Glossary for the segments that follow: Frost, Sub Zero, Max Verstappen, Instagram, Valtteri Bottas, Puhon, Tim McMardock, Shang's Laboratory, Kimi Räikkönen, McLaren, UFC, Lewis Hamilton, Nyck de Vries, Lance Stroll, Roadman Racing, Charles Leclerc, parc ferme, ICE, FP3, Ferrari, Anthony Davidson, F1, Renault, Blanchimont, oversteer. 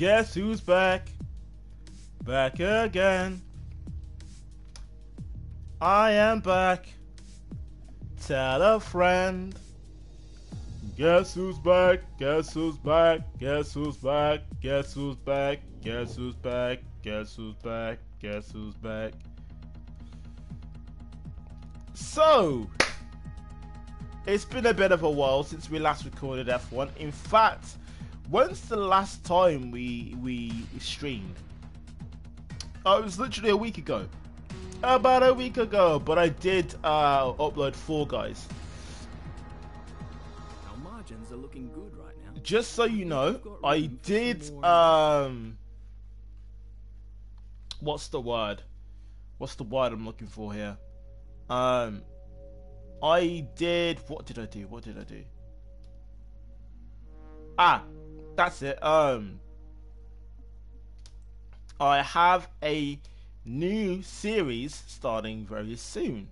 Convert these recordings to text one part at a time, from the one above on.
Guess who's back? Back again. I am back. Tell a friend. Guess who's back? Guess who's back? Guess who's back? Guess who's back? Guess who's back? Guess who's back? Guess who's back? So, it's been a bit of a while since we last recorded F1. In fact, when's the last time we streamed? Oh, it was literally a week ago. About a week ago, but I did upload Fall Guys. Our margins are looking good right now. Just so you know, I did what's the word? What's the word I'm looking for here? I did, what did I do? Ah, that's it. I have a new series starting very soon.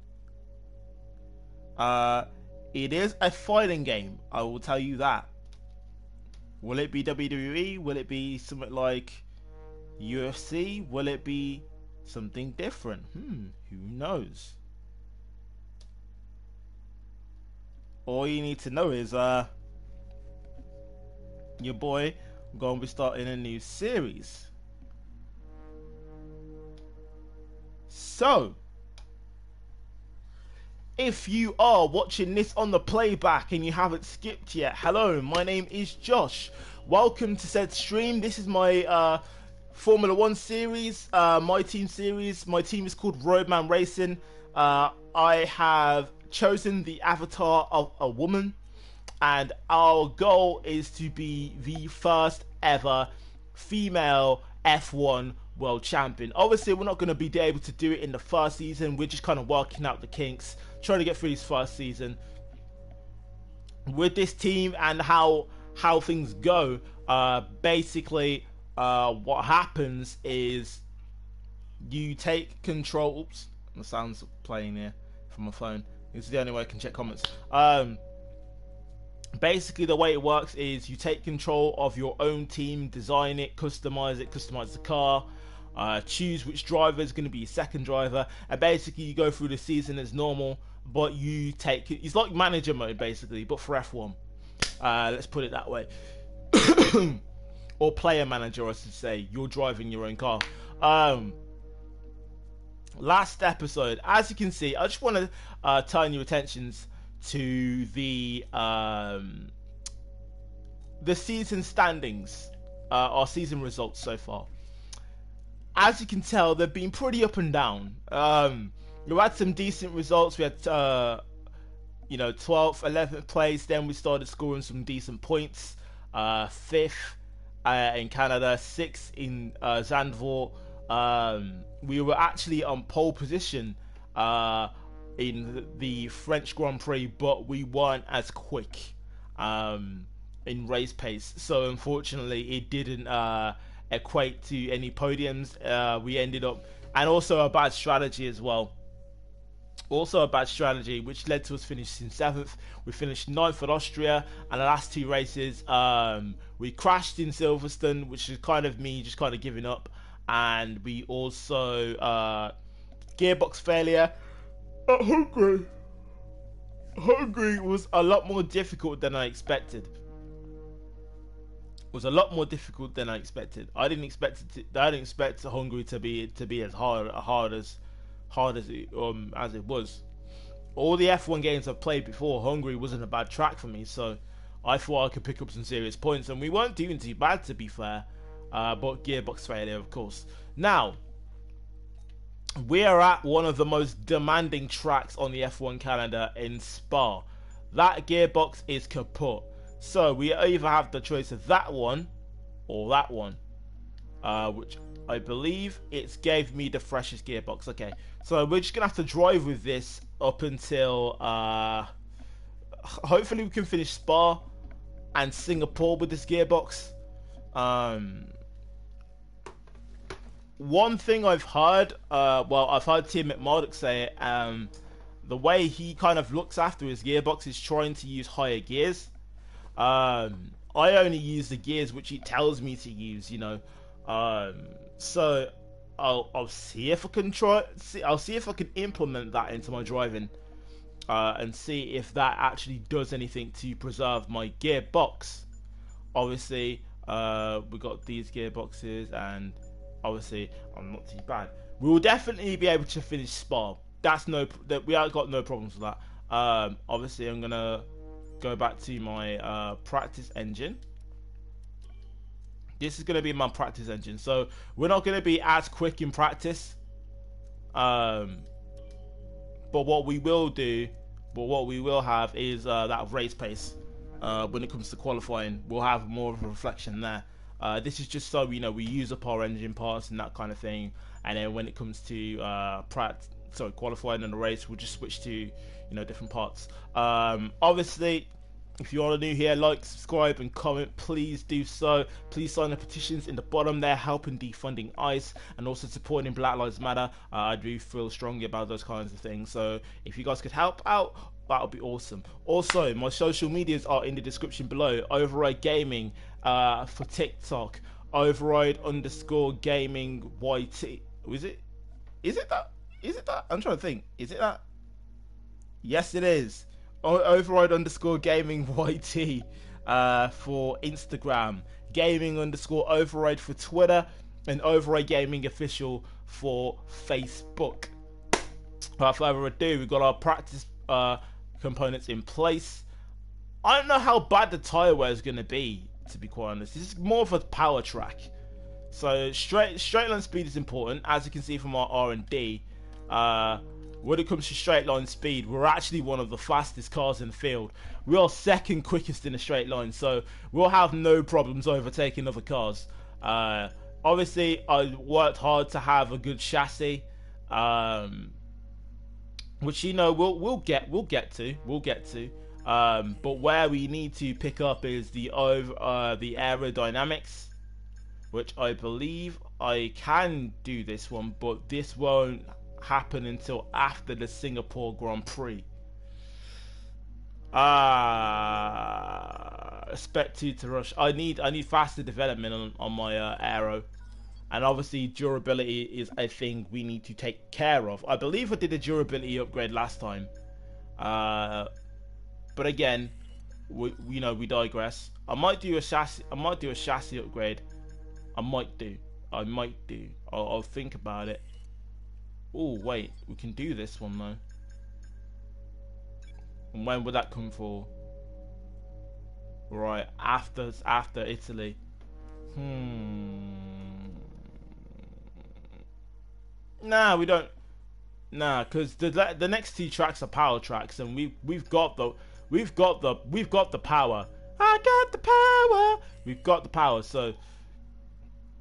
It is a fighting game, I will tell you that. Will it be WWE? Will it be something like UFC? Will it be something different? Who knows? All you need to know is your boy gonna be starting a new series. So, if you are watching this on the playback and you haven't skipped yet, hello, my name is Josh. Welcome to said stream. This is my Formula 1 series, my team series. My team is called Roadman Racing. I have chosen the avatar of a woman, and our goal is to be the first ever female F1 world champion. Obviously we're not going to be able to do it in the first season. We're just kind of working out the kinks, trying to get through this first season with this team, and how things go. Basically what happens is you take control. Oops, the sound's playing here from my phone. This is the only way I can check comments. Basically the way it works is you take control of your own team, design it, customize the car, choose which driver is going to be your second driver, and basically you go through the season as normal, but you take it's like manager mode basically, but for F1. Let's put it that way. Or player manager, I should say. You're driving your own car. Last episode, as you can see, I just want to turn your attentions to the season standings, our season results so far. As you can tell, they've been pretty up and down. We had some decent results. We had 12th, 11th place. Then we started scoring some decent points. 5th in Canada, 6th in Zandvoort. We were actually on pole position in the French Grand Prix, but we weren't as quick in race pace, so unfortunately it didn't equate to any podiums. We ended up, and also a bad strategy as well, which led to us finishing 7th. We finished 9th at Austria, and the last two races we crashed in Silverstone, which is kind of me just kind of giving up, and we also gearbox failure. Hungary was a lot more difficult than I expected. I didn't expect it to, Hungary to be as hard as it was. All the F1 games I've played before, Hungary wasn't a bad track for me, so I thought I could pick up some serious points, and we weren't doing too bad to be fair. But gearbox failure, of course. Now, we are at one of the most demanding tracks on the F1 calendar in Spa. That gearbox is kaput. So we either have the choice of that one or that one, which I believe it gave me the freshest gearbox. Okay, so we're just gonna have to drive with this up until hopefully we can finish Spa and Singapore with this gearbox. One thing I've heard, I've heard Tim McMardock say it, the way he kind of looks after his gearbox is trying to use higher gears. I only use the gears which it tells me to use, you know. So I'll see if I can implement that into my driving, and see if that actually does anything to preserve my gearbox. Obviously, we got these gearboxes, and obviously I'm not too bad. We will definitely be able to finish Spa. That's no, that we have got no problems with that. Obviously, I'm gonna go back to my practice engine. This is going to be my practice engine, so we're not going to be as quick in practice, but what we will do, have is that race pace. When it comes to qualifying, we'll have more of a reflection there. This is just so, you know, we use up our engine parts and that kind of thing, and then when it comes to qualifying and the race, we'll just switch to, you know, different parts. Obviously, if you are new here, like, subscribe and comment, please do so. Please sign the petitions in the bottom there, helping defunding ICE and also supporting Black Lives Matter. I do feel strongly about those kinds of things, so if you guys could help out, that would be awesome. Also, my social medias are in the description below. Override Gaming for TikTok, Override_Gaming YT. Is it that? I'm trying to think. Is it that? Yes, it is. Override_Gaming YT for Instagram, Gaming_Override for Twitter, and Override Gaming Official for Facebook. Without further ado, we've got our practice components in place. I don't know how bad the tyre wear is going to be quite honest. This is more of a power track. So straight line speed is important, as you can see from our R&D. When it comes to straight line speed, we're actually one of the fastest cars in the field. We are second quickest in a straight line, so we'll have no problems overtaking other cars. Obviously, I worked hard to have a good chassis, which, you know, we'll get to. But where we need to pick up is the aerodynamics, which I believe I can do this one, but this won't happen until after the Singapore Grand Prix. Expect you to rush. I need faster development on my aero, and obviously durability is a thing we need to take care of. I believe I did a durability upgrade last time, but again, we digress. I might do a chassis upgrade. I might do. I'll think about it. Oh wait, we can do this one though. And when would that come for? Right, after Italy. Nah, we don't. Nah, because the next two tracks are power tracks, and we've got the power. I got the power. We've got the power, so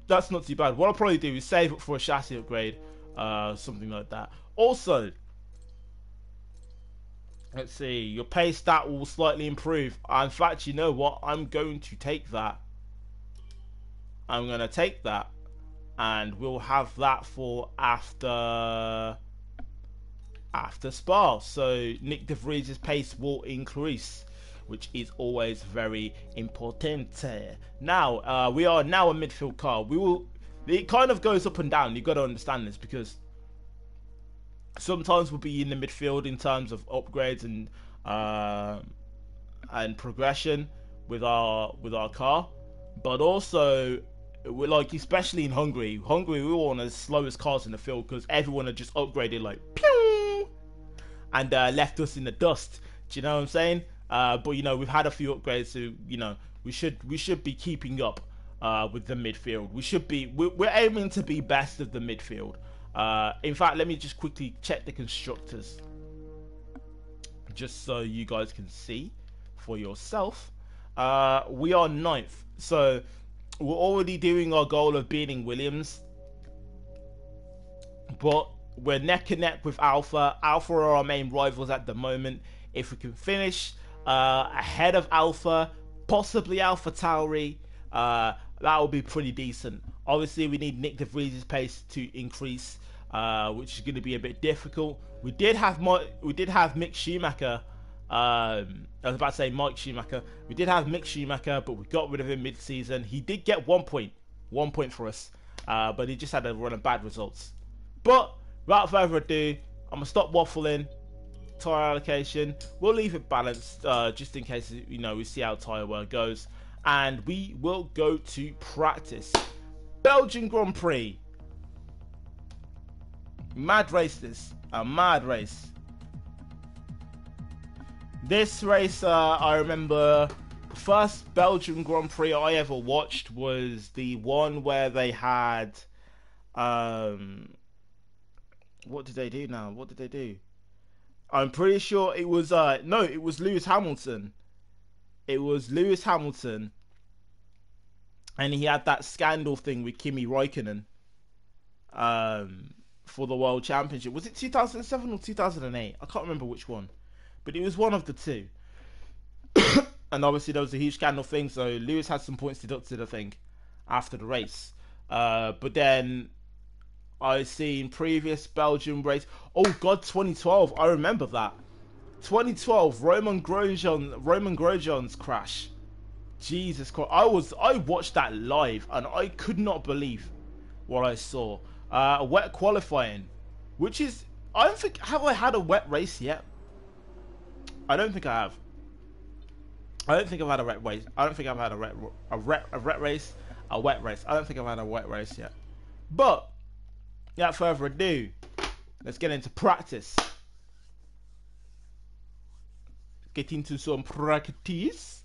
that's not too bad. What I'll probably do is save up for a chassis upgrade. Something like that. Also, let's see, your pace stat will slightly improve. In fact, you know what? I'm going to take that. And we'll have that for after Spa. So Nyck de Vries' pace will increase, which is always very important. Now, we are now a midfield car. It kind of goes up and down. You've got to understand this, because sometimes we'll be in the midfield in terms of upgrades and progression with our car, but also we're like, especially in Hungary, we were one of the slowest cars in the field because everyone had just upgraded like pew, and left us in the dust. Do you know what I'm saying? But you know, we've had a few upgrades, so you know we should be keeping up. With the midfield, we're aiming to be best of the midfield. In fact, let me just quickly check the constructors, just so you guys can see for yourself. We are 9th, so we're already doing our goal of beating Williams, but we're neck and neck with Alpha. Alpha are our main rivals at the moment. If we can finish ahead of Alpha, possibly Alpha Tauri, that will be pretty decent. Obviously, we need Nyck de Vries' pace to increase, which is going to be a bit difficult. We did have Mick Schumacher I was about to say Mike Schumacher. We did have Mick Schumacher, but we got rid of him mid-season. He did get 1 point. 1 point for us. But he just had a run of bad results. But without further ado, I'm going to stop waffling. Tyre allocation. We'll leave it balanced just in case, you know, we see how tyre wear goes. And we will go to practice. Belgian Grand Prix. Mad race this. A mad race. This race, I remember the first Belgian Grand Prix I ever watched was the one where they had, what did they do now? What did they do? I'm pretty sure it was, no, it was Lewis Hamilton. It was Lewis Hamilton. And he had that scandal thing with Kimi Räikkönen for the World Championship. Was it 2007 or 2008? I can't remember which one. But it was one of the two. And obviously there was a huge scandal thing. So Lewis had some points deducted, I think, after the race. But then I've seen previous Belgian race. Oh God, 2012. I remember that. 2012, Romain Grosjean's crash. Jesus Christ. I watched that live and I could not believe what I saw. Wet qualifying. Which is, I don't think, have I had a wet race yet? I don't think I have. I don't think I've had a wet race. I don't think I've had a wet race. I don't think I've had a wet race yet. But without further ado, let's get into practice. Get into some practice.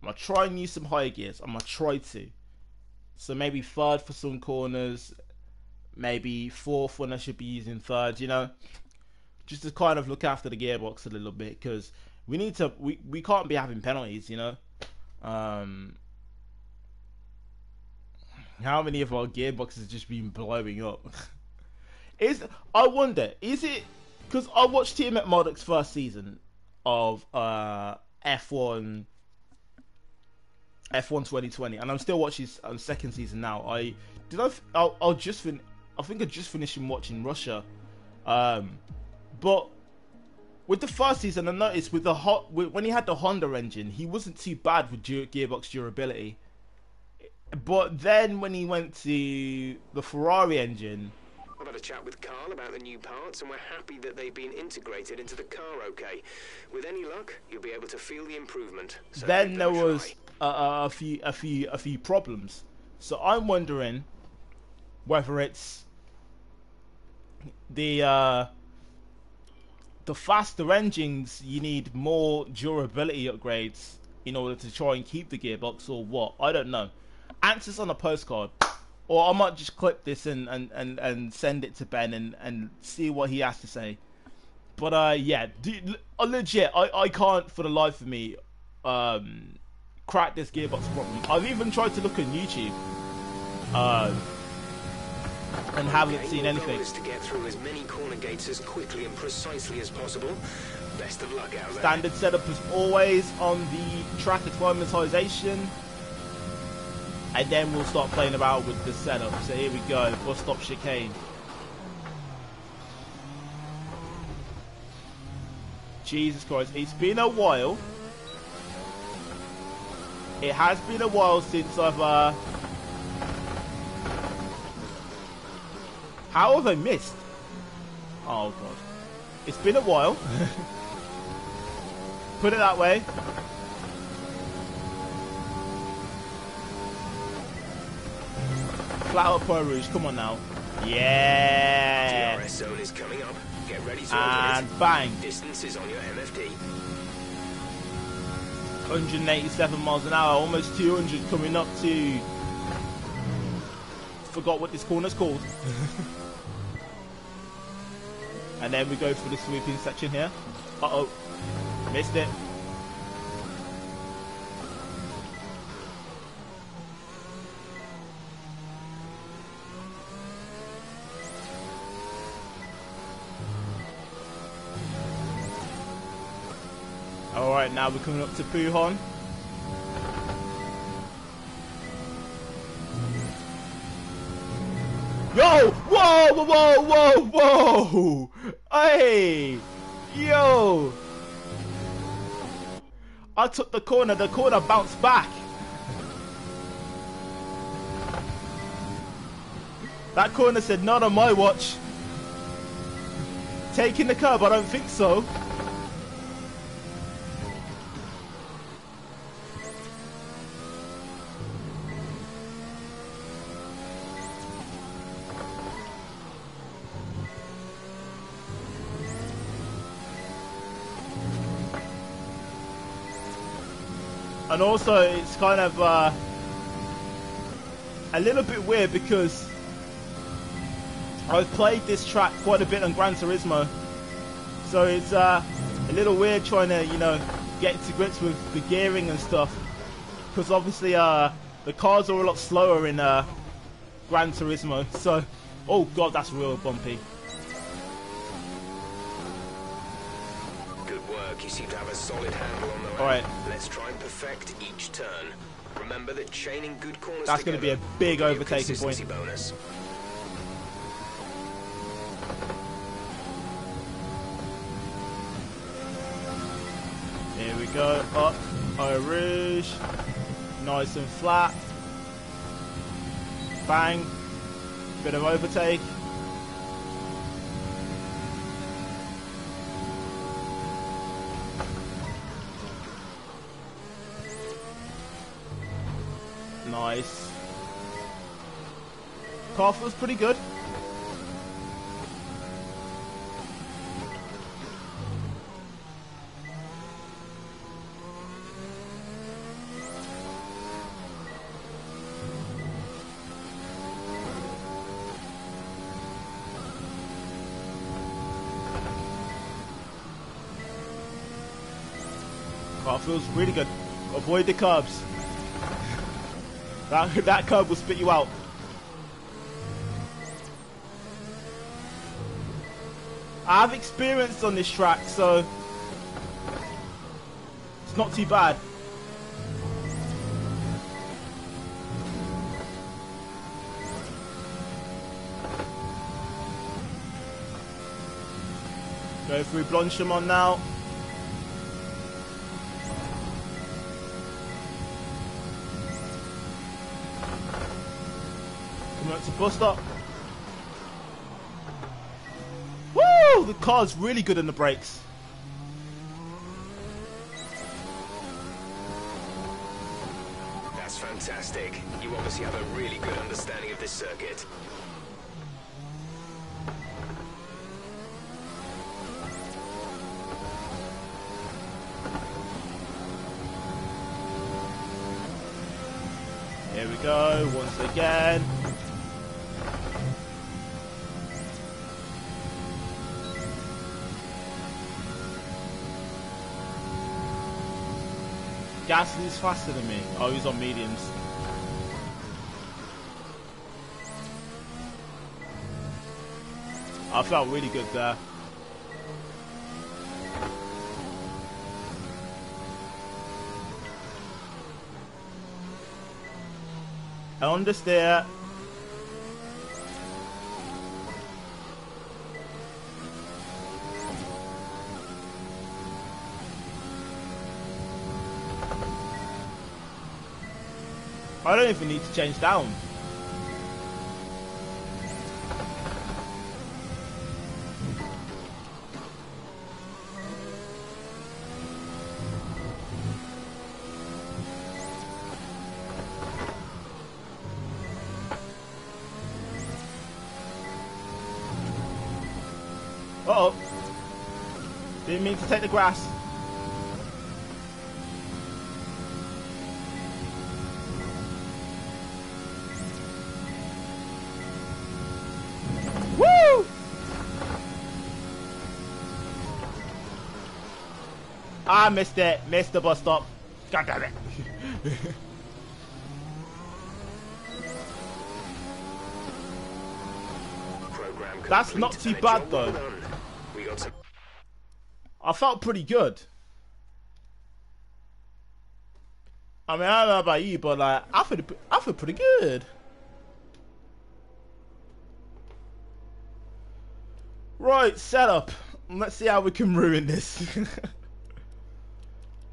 I'm gonna try and use some higher gears. I'm gonna try to. So maybe third for some corners, maybe fourth when I should be using third. You know. Just to kind of look after the gearbox a little bit, because we need to. We can't be having penalties, you know. How many of our gearboxes just been blowing up? I wonder. Is it because I watched Tim McMardock's first season of F1 2020, and I'm still watching his second season now. I think I just finished watching Russia. But with the first season, I noticed when he had the Honda engine, he wasn't too bad with gearbox durability. But then when he went to the Ferrari engine, I've had a chat with Carl about the new parts, and we're happy that they've been integrated into the car. Okay, with any luck, you'll be able to feel the improvement. So then there was a few problems. So I'm wondering whether it's the faster engines, you need more durability upgrades in order to try and keep the gearbox, or what? I don't know. Answers on a postcard. Or I might just clip this and send it to Ben and see what he has to say. But yeah, legit, I can't for the life of me crack this gearbox problem. I've even tried to look on YouTube. And haven't seen anything. The goal is to get through as many corner gates as quickly and precisely as possible. Best of luck out there. Standard setup as always on the track acclimatization. And then we'll start playing about with the setup. So here we go, bus stop chicane. Jesus Christ, it's been a while. It has been a while since I've how have I missed? Oh God. It's been a while. Put it that way. Flat out Port Rouge, come on now. Yeah. TRS zone is coming up. Get ready to and bang. Distance is on your MFD. 187 miles an hour, almost 200 coming up to. Forgot what this corner's called. And then we go for the sweeping section here. Uh-oh. Missed it. Alright, now we're coming up to Puhon. Yo! Whoa! Whoa! Whoa! Whoa! Whoa! Hey! Yo! I took the corner bounced back. That corner said not on my watch. Taking the curb, I don't think so. And also, it's kind of a little bit weird because I've played this track quite a bit on Gran Turismo, so it's a little weird trying to, you know, get to grips with the gearing and stuff, because obviously the cars are a lot slower in Gran Turismo. So, oh god, that's real bumpy. You seem to have a solid handle on the lap. All right. Let's try and perfect each turn. Remember that chaining good corners. That's going to be a big overtaking point. Bonus. Here we go. Up. Au Rouge. Nice and flat. Bang. Bit of overtake. Nice. Car feels pretty good. Car feels really good. Avoid the curbs. That curb will spit you out. I have experience on this track, so it's not too bad. Go through Blanchimont now. It's a bus stop. Woo! The car's really good in the brakes. That's fantastic. You obviously have a really good understanding of this circuit. Here we go, once again. Gasly's faster than me. Oh, he's on mediums. I felt really good there. Understeer. I don't even need to change down. Uh-oh. Didn't mean to take the grass. I missed it. Missed the bus stop. God damn it. That's not too bad though. I felt pretty good. I mean, I don't know about you, but like, I feel pretty good. Right, setup. Let's see how we can ruin this.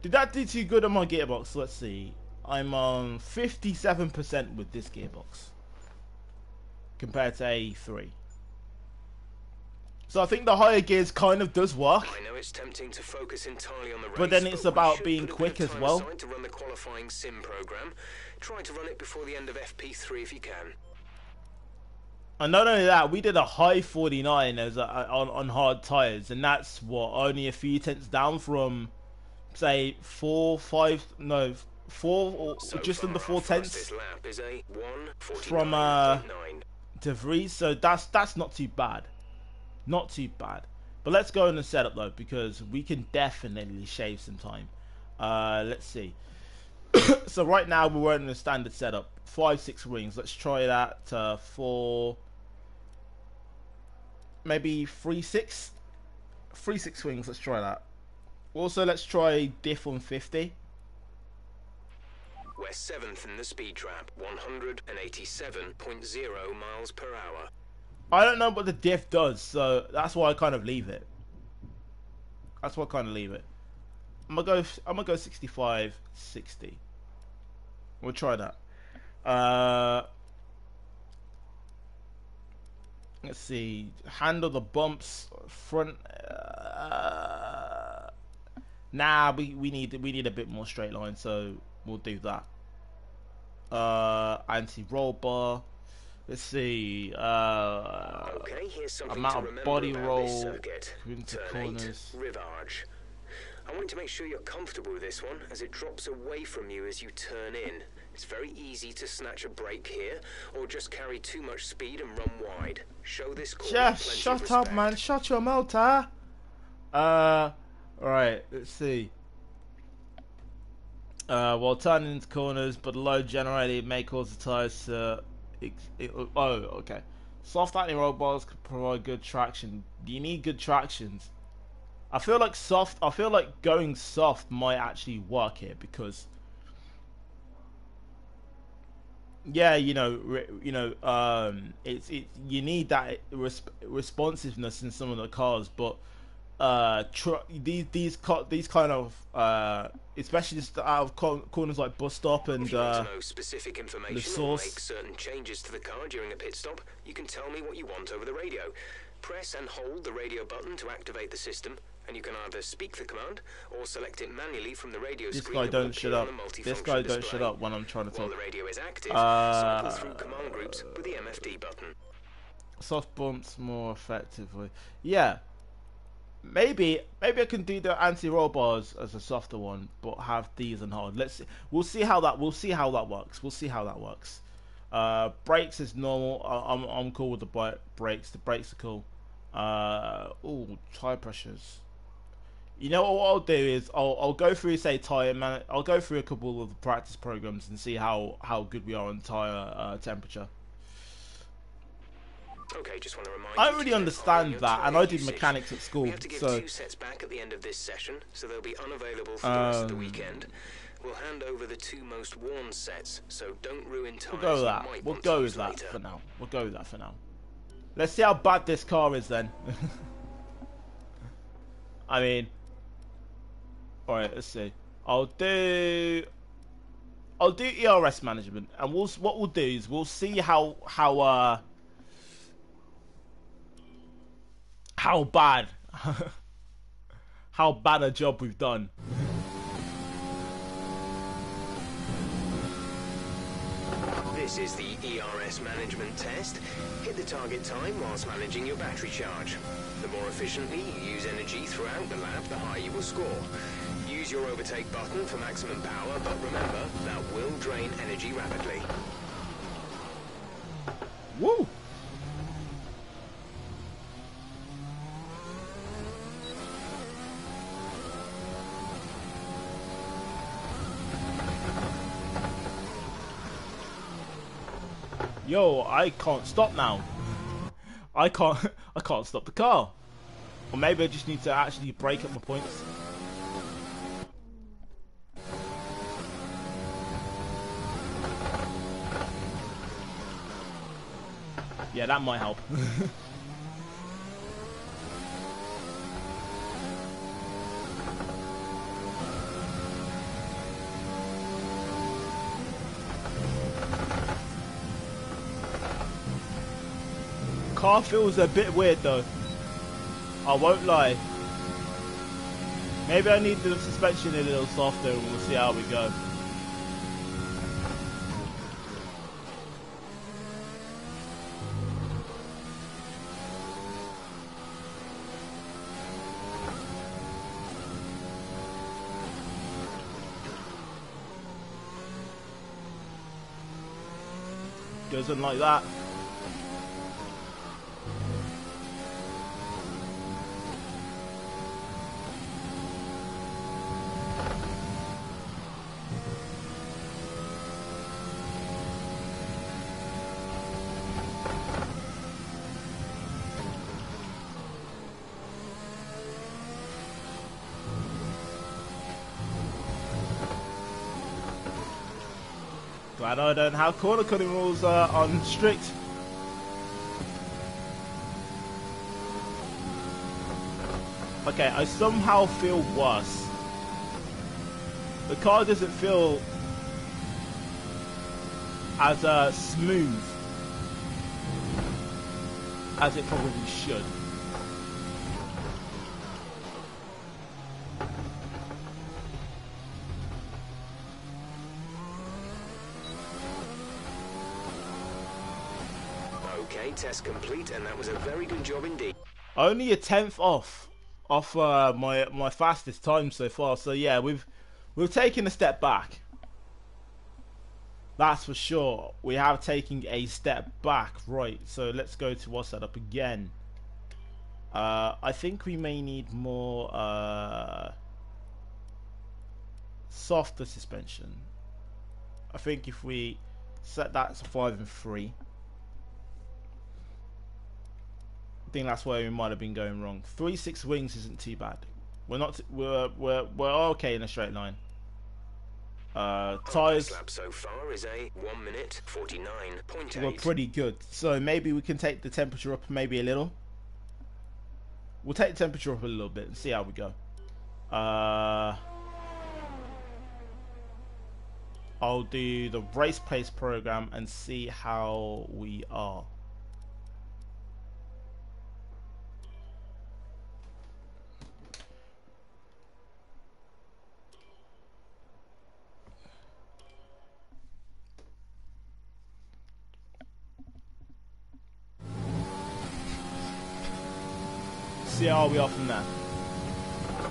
Did that do too good on my gearbox? Let's see. I'm on 57% with this gearbox compared to A3. So I think the higher gears kind of does work. I know it's tempting to focus entirely on the race, but then it's about being quick as well. To run the qualifying sim program, try to run it before the end of FP3 if you can. And not only that, we did a high 49 as on hard tires, and that's what, only a few tenths down from say just under four tenths lap is a 1:49.9 from De Vries. So that's not too bad. Not too bad. But let's go in the setup though, because we can definitely shave some time. Let's see. So right now we're running a standard setup. 5-6 rings. Let's try that for maybe 3-6. 3-6 rings, let's try that. Also let's try diff on 50. We're 7th in the speed trap, 187.0 miles per hour. I don't know what the diff does, so that's why I kind of leave it. That's why I kind of leave it. I'm gonna go 65, 60. We'll try that. Let's see. Handle the bumps front. Nah, we need a bit more straight line, so we'll do that. Anti-roll bar. Let's see, okay, here's something amount to of body roll, into corners. Rivage. I want to make sure you're comfortable with this one, as it drops away from you as you turn in. It's very easy to snatch a break here, or just carry too much speed and run wide. Show this course plenty of respect. Shut up, man. Shut your mouth, huh? Alright, let's see. While turning into corners, but load generated may cause the tyres to... okay. Soft anti-roll bars can provide good traction. Do you need good tractions? I feel like soft. I feel like going soft might actually work here because, yeah, you need that responsiveness in some of the cars, but these kind of especially just out of corners like bus stop and specific information, the source. Make certain changes to the car during a pit stop. You can tell me what you want over the radio. Press and hold the radio button to activate the system, and you can either speak the command or select it manually from the radio screen. This guy don't shut up. This guy don't shut up when I'm trying to talk. While the radio is active, cycle through command groups with the MFD button. Soft bumps more effectively. Yeah. Maybe I can do the anti-roll bars as a softer one, but have these and hard. Let's see. We'll see how that works. We'll see how that works. Brakes is normal. I'm cool with the brakes. The brakes are cool. Tire pressures. You know what I'll do is I'll go through I'll go through a couple of the practice programs and see how good we are on tire temperature. Okay, just want to remind I really understand that, and I did mechanics at school, so... We have to give 2 sets back at the end of this session, so they'll be unavailable for the rest of the weekend. We'll hand over the 2 most worn sets, so don't ruin time. We'll go with that for now. Let's see how bad this car is, then. I mean... Alright, let's see. I'll do ERS management, and what we'll do is we'll see how bad a job we've done. This is the ERS management test. Hit the target time whilst managing your battery charge. The more efficiently you use energy throughout the lap, the higher you will score. Use your overtake button for maximum power, but remember, that will drain energy rapidly. Woo! Yo, I can't stop now. I can't stop the car. Or maybe I just need to actually break up my points. Yeah, that might help. car feels a bit weird though, I won't lie. Maybe I need the suspension a little softer and we'll see how we go. Doesn't like that. Glad I don't have corner cutting rules on strict. Okay, I somehow feel worse. The car doesn't feel as smooth as it probably should. Test complete, and that was a very good job indeed. Only a tenth off my fastest time so far. So yeah, we've taken a step back. That's for sure. We have taken a step back, right? So let's go to our setup again. I think we may need more softer suspension. I think if we set that to 5 and 3. I think that's where we might have been going wrong. 3-6 wings isn't too bad. We're okay in a straight line. Tires lap so far is a 1:49.8. We're pretty good. So maybe we can take the temperature up maybe a little. We'll take the temperature up a little bit and see how we go. I'll do the race pace program and see how we are. See how we are from there.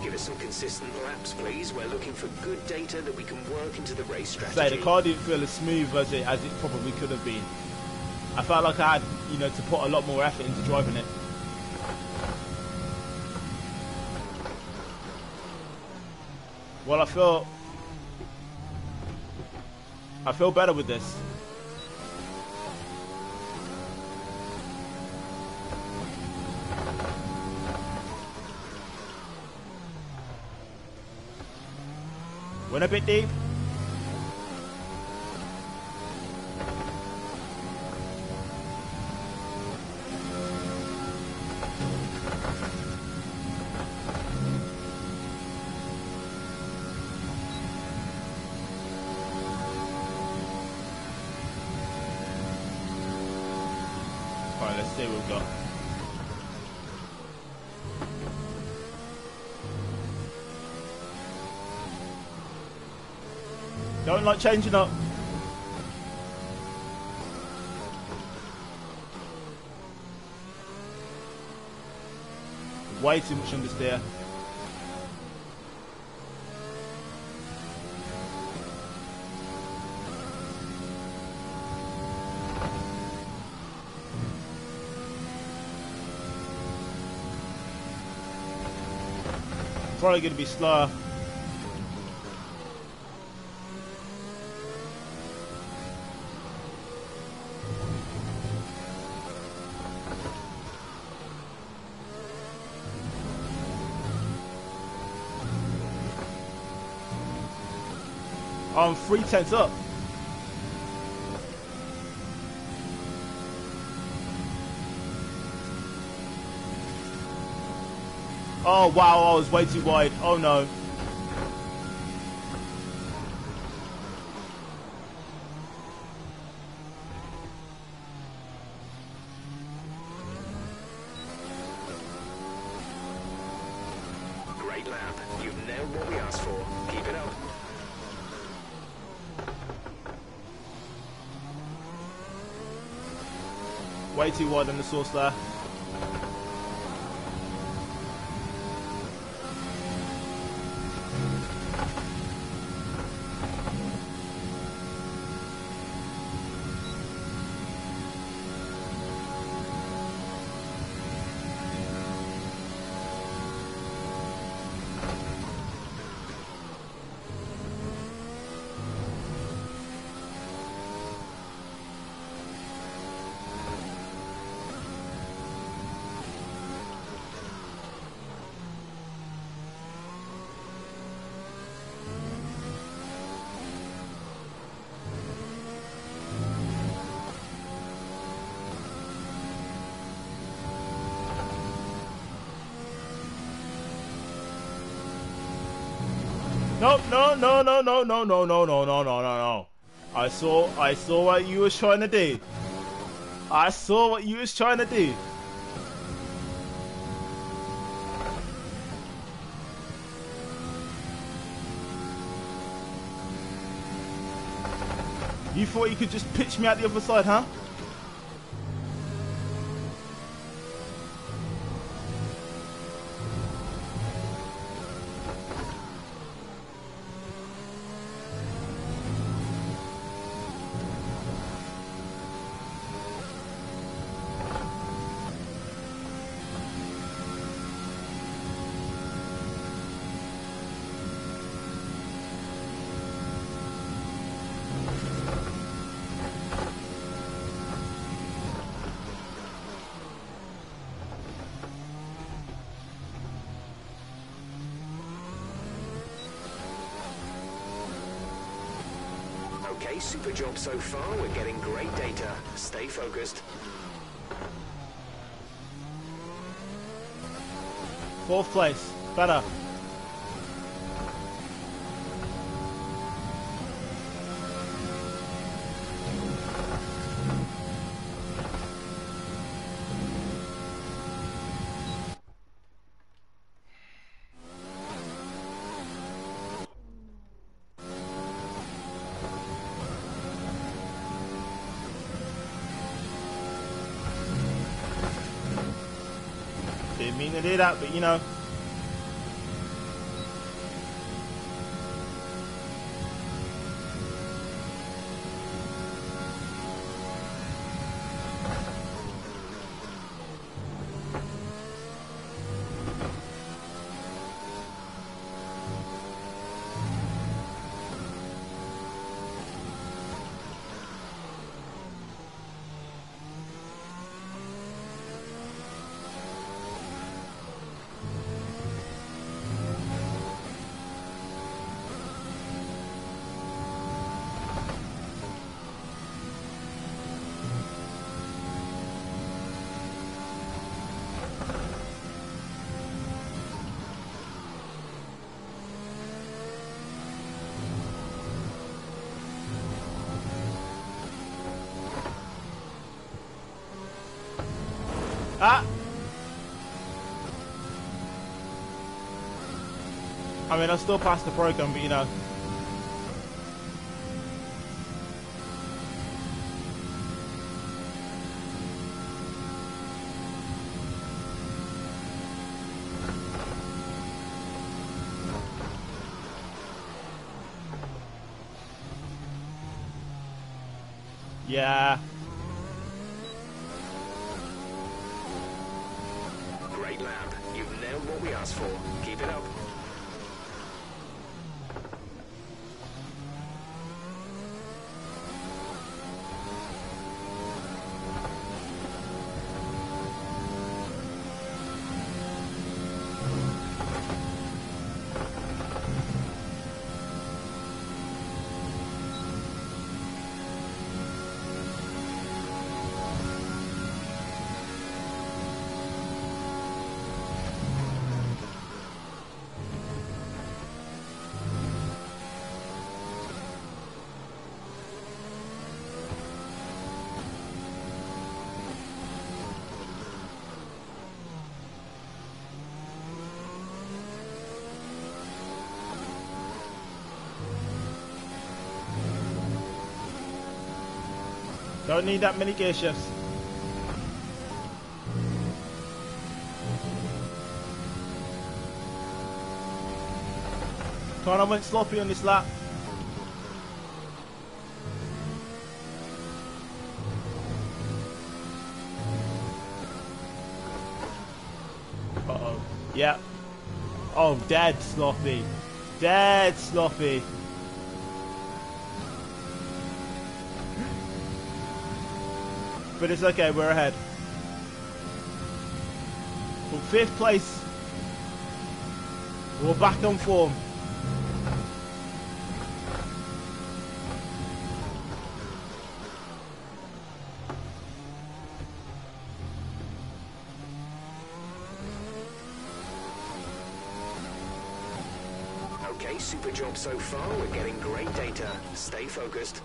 Give us some consistent laps, please. We're looking for good data that we can work into the race strategy. Say the car didn't feel as smooth as it probably could have been. I felt like I had, you know, to put a lot more effort into driving it. Well, I feel better with this. Went a bit deep. Alright, let's see what we've got. Don't like changing up. Way too much understeer. Probably going to be slower. I'm 3/10 up. Oh wow, I was way too wide. Oh no. great lap. You know what we asked for. Keep it up. Way too wide on the source there. No, no, no, no, no, no, no, no, no, no, no, no. I saw what you was trying to do. I saw what you was trying to do. You thought you could just pitch me out the other side, huh? Okay, super job so far. We're getting great data. Stay focused. 4th place. Better. Mean to do that, but you know. Ah! I mean, I still passed the program, but you know. Yeah. Don't need that many gear shifts. Come on, I went sloppy on this lap. Uh-oh. Yeah. Oh, dead sloppy. Dead sloppy. But it's okay, we're ahead. Well, 5th place. We're back on form. Okay, super job so far. We're getting great data. Stay focused.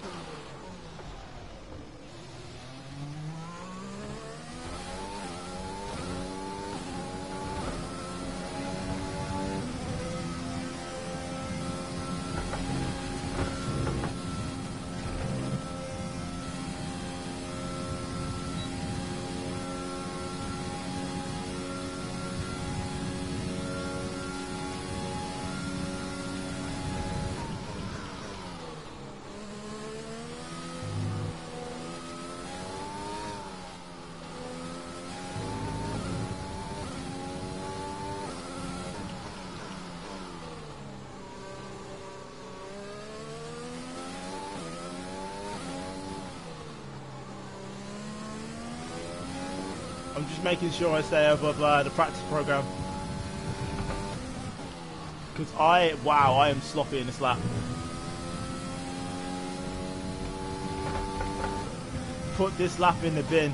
I'm just making sure I stay above the practice program. Because I am sloppy in this lap. Put this lap in the bin.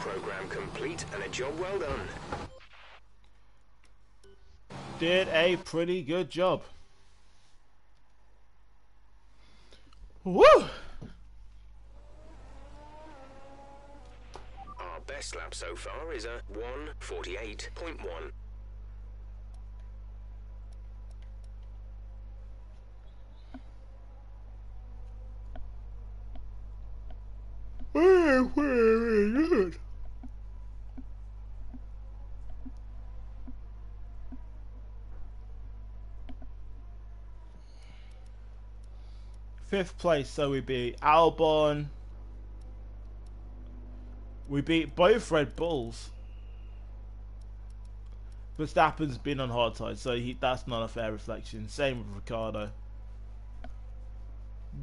Program complete and a job well done. Did a pretty good job. Woo! Our best lap so far is a 1:48.1. Good. Fifth place, so we beat Albon. We beat both Red Bulls. Verstappen's been on hard side, so that's not a fair reflection. Same with Ricardo.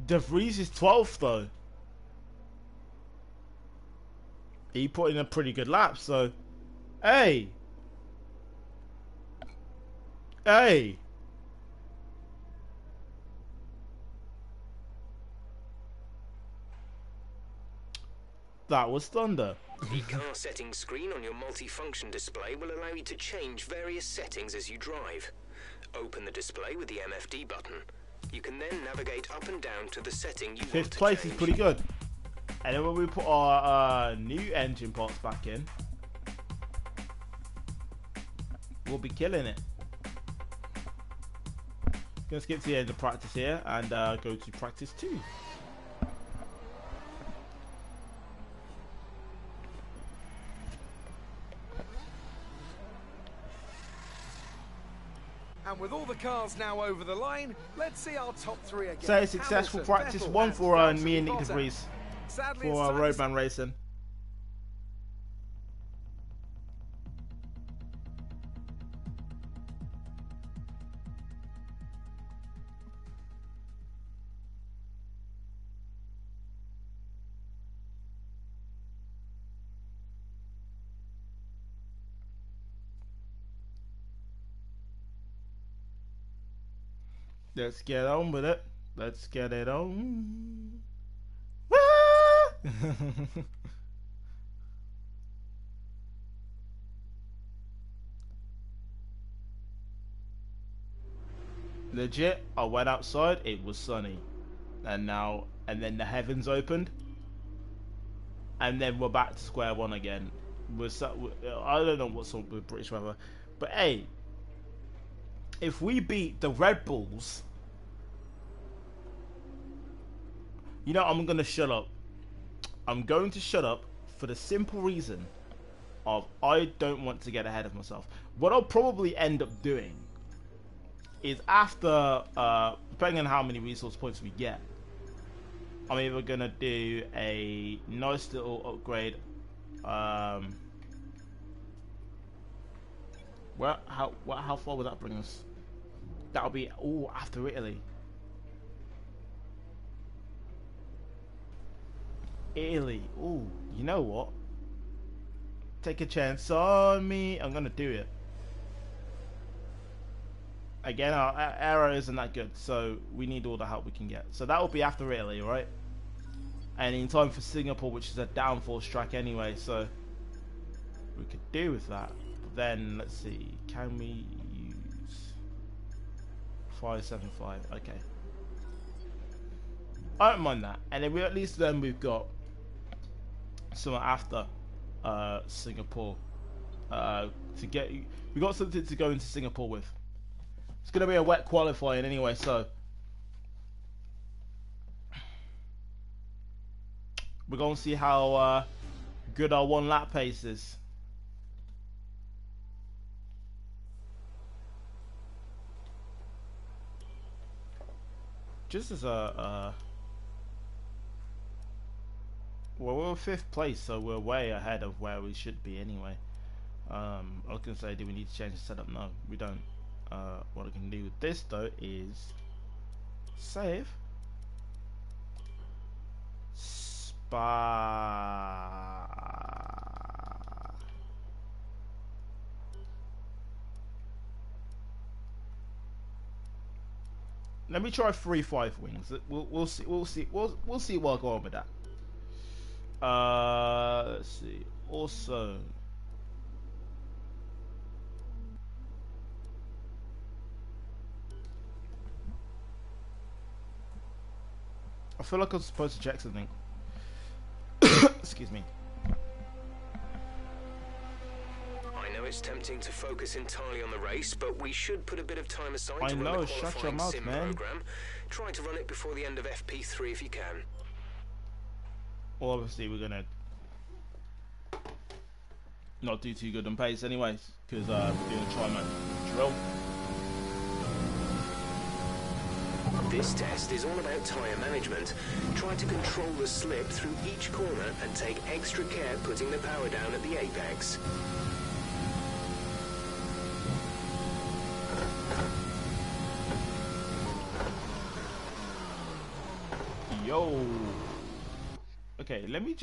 De Vries is 12th though. He put in a pretty good lap, so hey. Hey. That was thunder. The car settings screen on your multifunction display will allow you to change various settings as you drive. Open the display with the MFD button. You can then navigate up and down to the setting you want to change. Fifth place is pretty good. And then when we put our new engine parts back in, we'll be killing it. Gonna skip to the end of practice here and go to practice 2. And with all the cars now over the line, let's see our top 3 again. So successful Hamilton, practice Vettel, 1 for me and Nyck de Vries for Roadman Racing. Let's get on with it. Let's get it on. Legit, I went outside, it was sunny. And then the heavens opened. And then we're back to square one again. I don't know what's up with British weather. But hey, if we beat the Red Bulls... You know, I'm going to shut up. I'm going to shut up for the simple reason of I don't want to get ahead of myself. What I'll probably end up doing is after, depending on how many resource points we get, I'm either going to do a nice little upgrade. How far would that bring us? That'll be, ooh, after Italy. Ooh, you know what? Take a chance on me. I'm going to do it. Again, our arrow isn't that good, so we need all the help we can get. So that will be after Italy, right? And in time for Singapore, which is a downforce track anyway, so we could do with that. But then, let's see, can we use 575? Okay. I don't mind that. And then at least we've got somewhere after Singapore we got something to go into Singapore with. It's going to be a wet qualifying anyway, so we're going to see how good our one lap pace is. Just as a well, we're in 5th place, so we're way ahead of where we should be anyway. I was going to say, do we need to change the setup? No, we don't. What I can do with this though is save. Spa. Let me try 3-5 wings. We'll see what I go on with that. Let's see. Also. I feel like I'm supposed to check something. Excuse me. I know it's tempting to focus entirely on the race, but we should put a bit of time aside to run the qualifying sim program. Try to run it before the end of FP3 if you can. Well, obviously we're gonna not do too good on pace, anyways, because we're gonna try and drill. This test is all about tyre management. Try to control the slip through each corner and take extra care putting the power down at the apex. Yo. Okay, let me.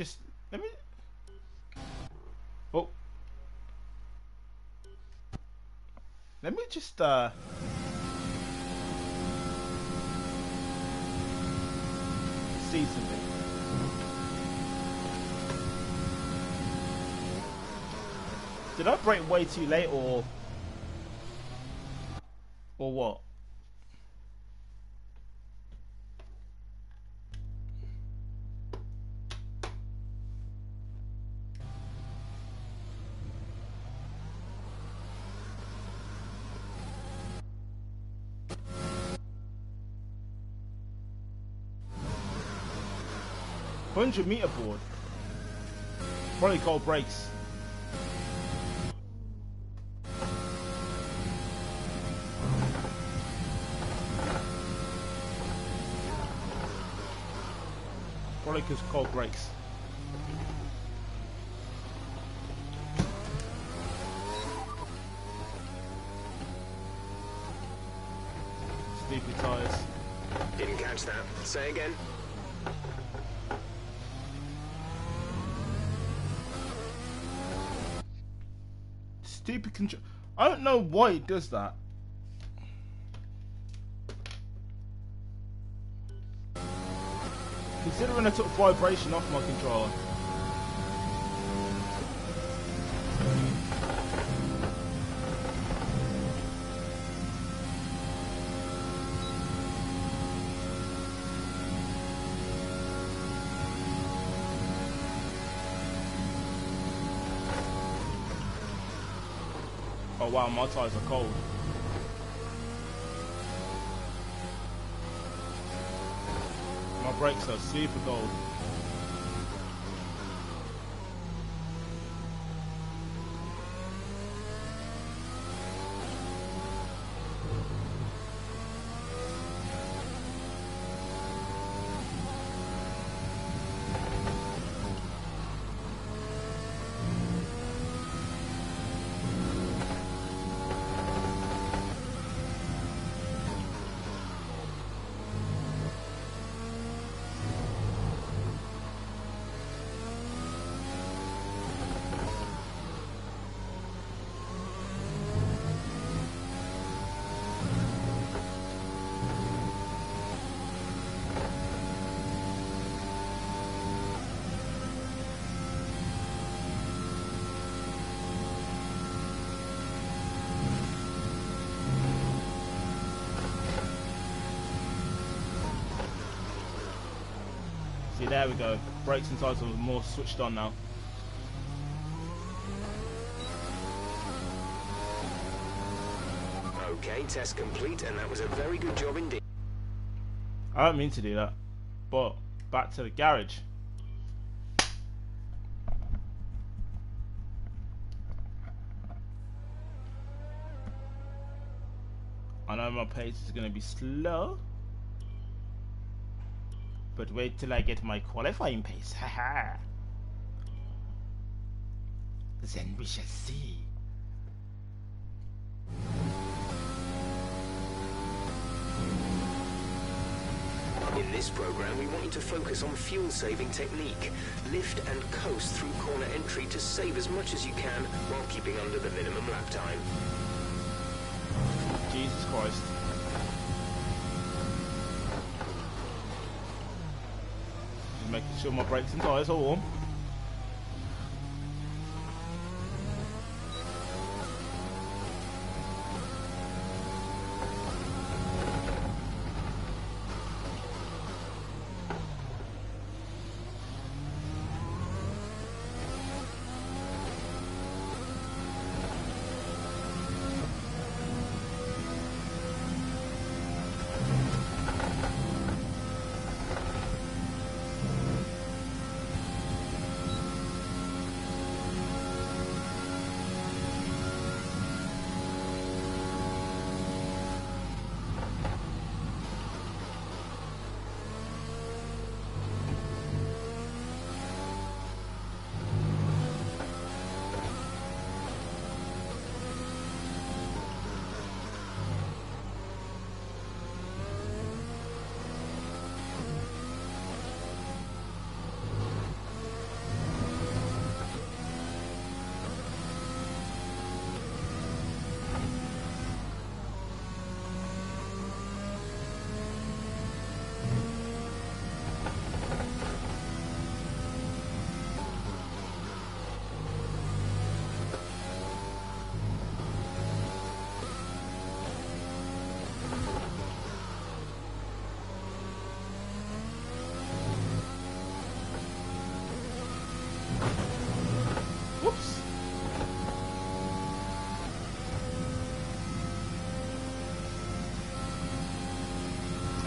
Oh. Let me just see something. Did I brake way too late or what? Meter board. Probably cold brakes. Probably because cold brakes. Stupid tires. Didn't catch that. Say again. Stupid control. I don't know why it does that. Considering I took vibration off my controller. Oh wow, my tires are cold. My brakes are super cold. There we go. Brakes and tires are more switched on now. Okay, test complete, and that was a very good job indeed. I don't mean to do that, but back to the garage. I know my pace is going to be slow. But wait till I get my qualifying pace, haha. Then we shall see. In this program, we want you to focus on fuel-saving technique. Lift and coast through corner entry to save as much as you can while keeping under the minimum lap time. Jesus Christ. Making sure my brakes and tires are warm.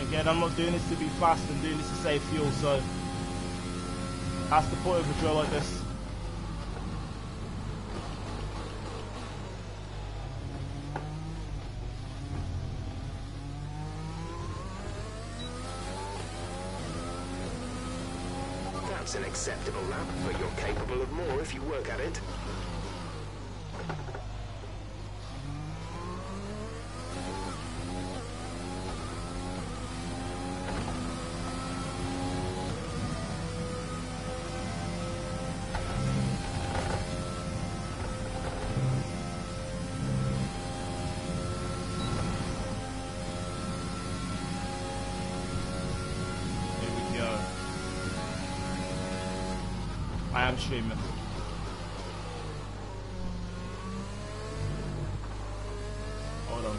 Again, I'm not doing this to be fast, I'm doing this to save fuel, so that's the point of a drill like this. That's an acceptable lap, but you're capable of more if you work at it. time streamer. Hold on.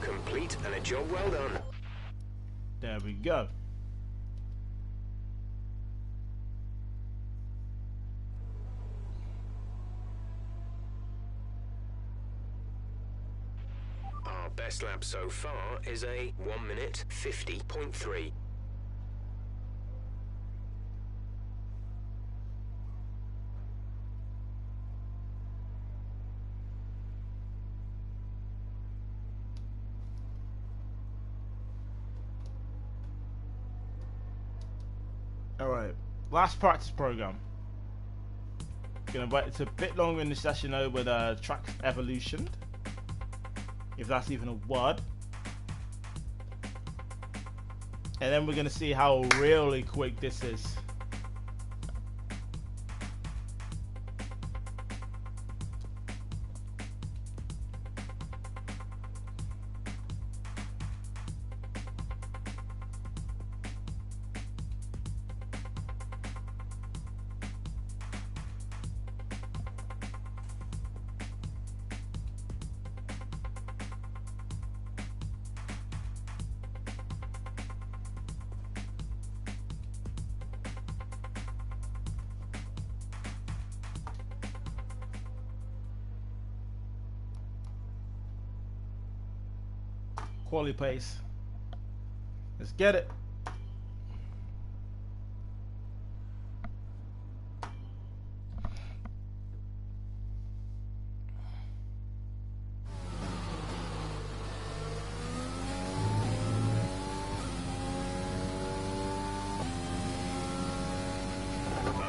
Complete and a job well done. There we go. Our best lap so far is a 1:50.3. Last practice program. Gonna wait. It's a bit longer in the session though with track evolution, if that's even a word. And then we're gonna see how really quick this is. Quality pace. Let's get it.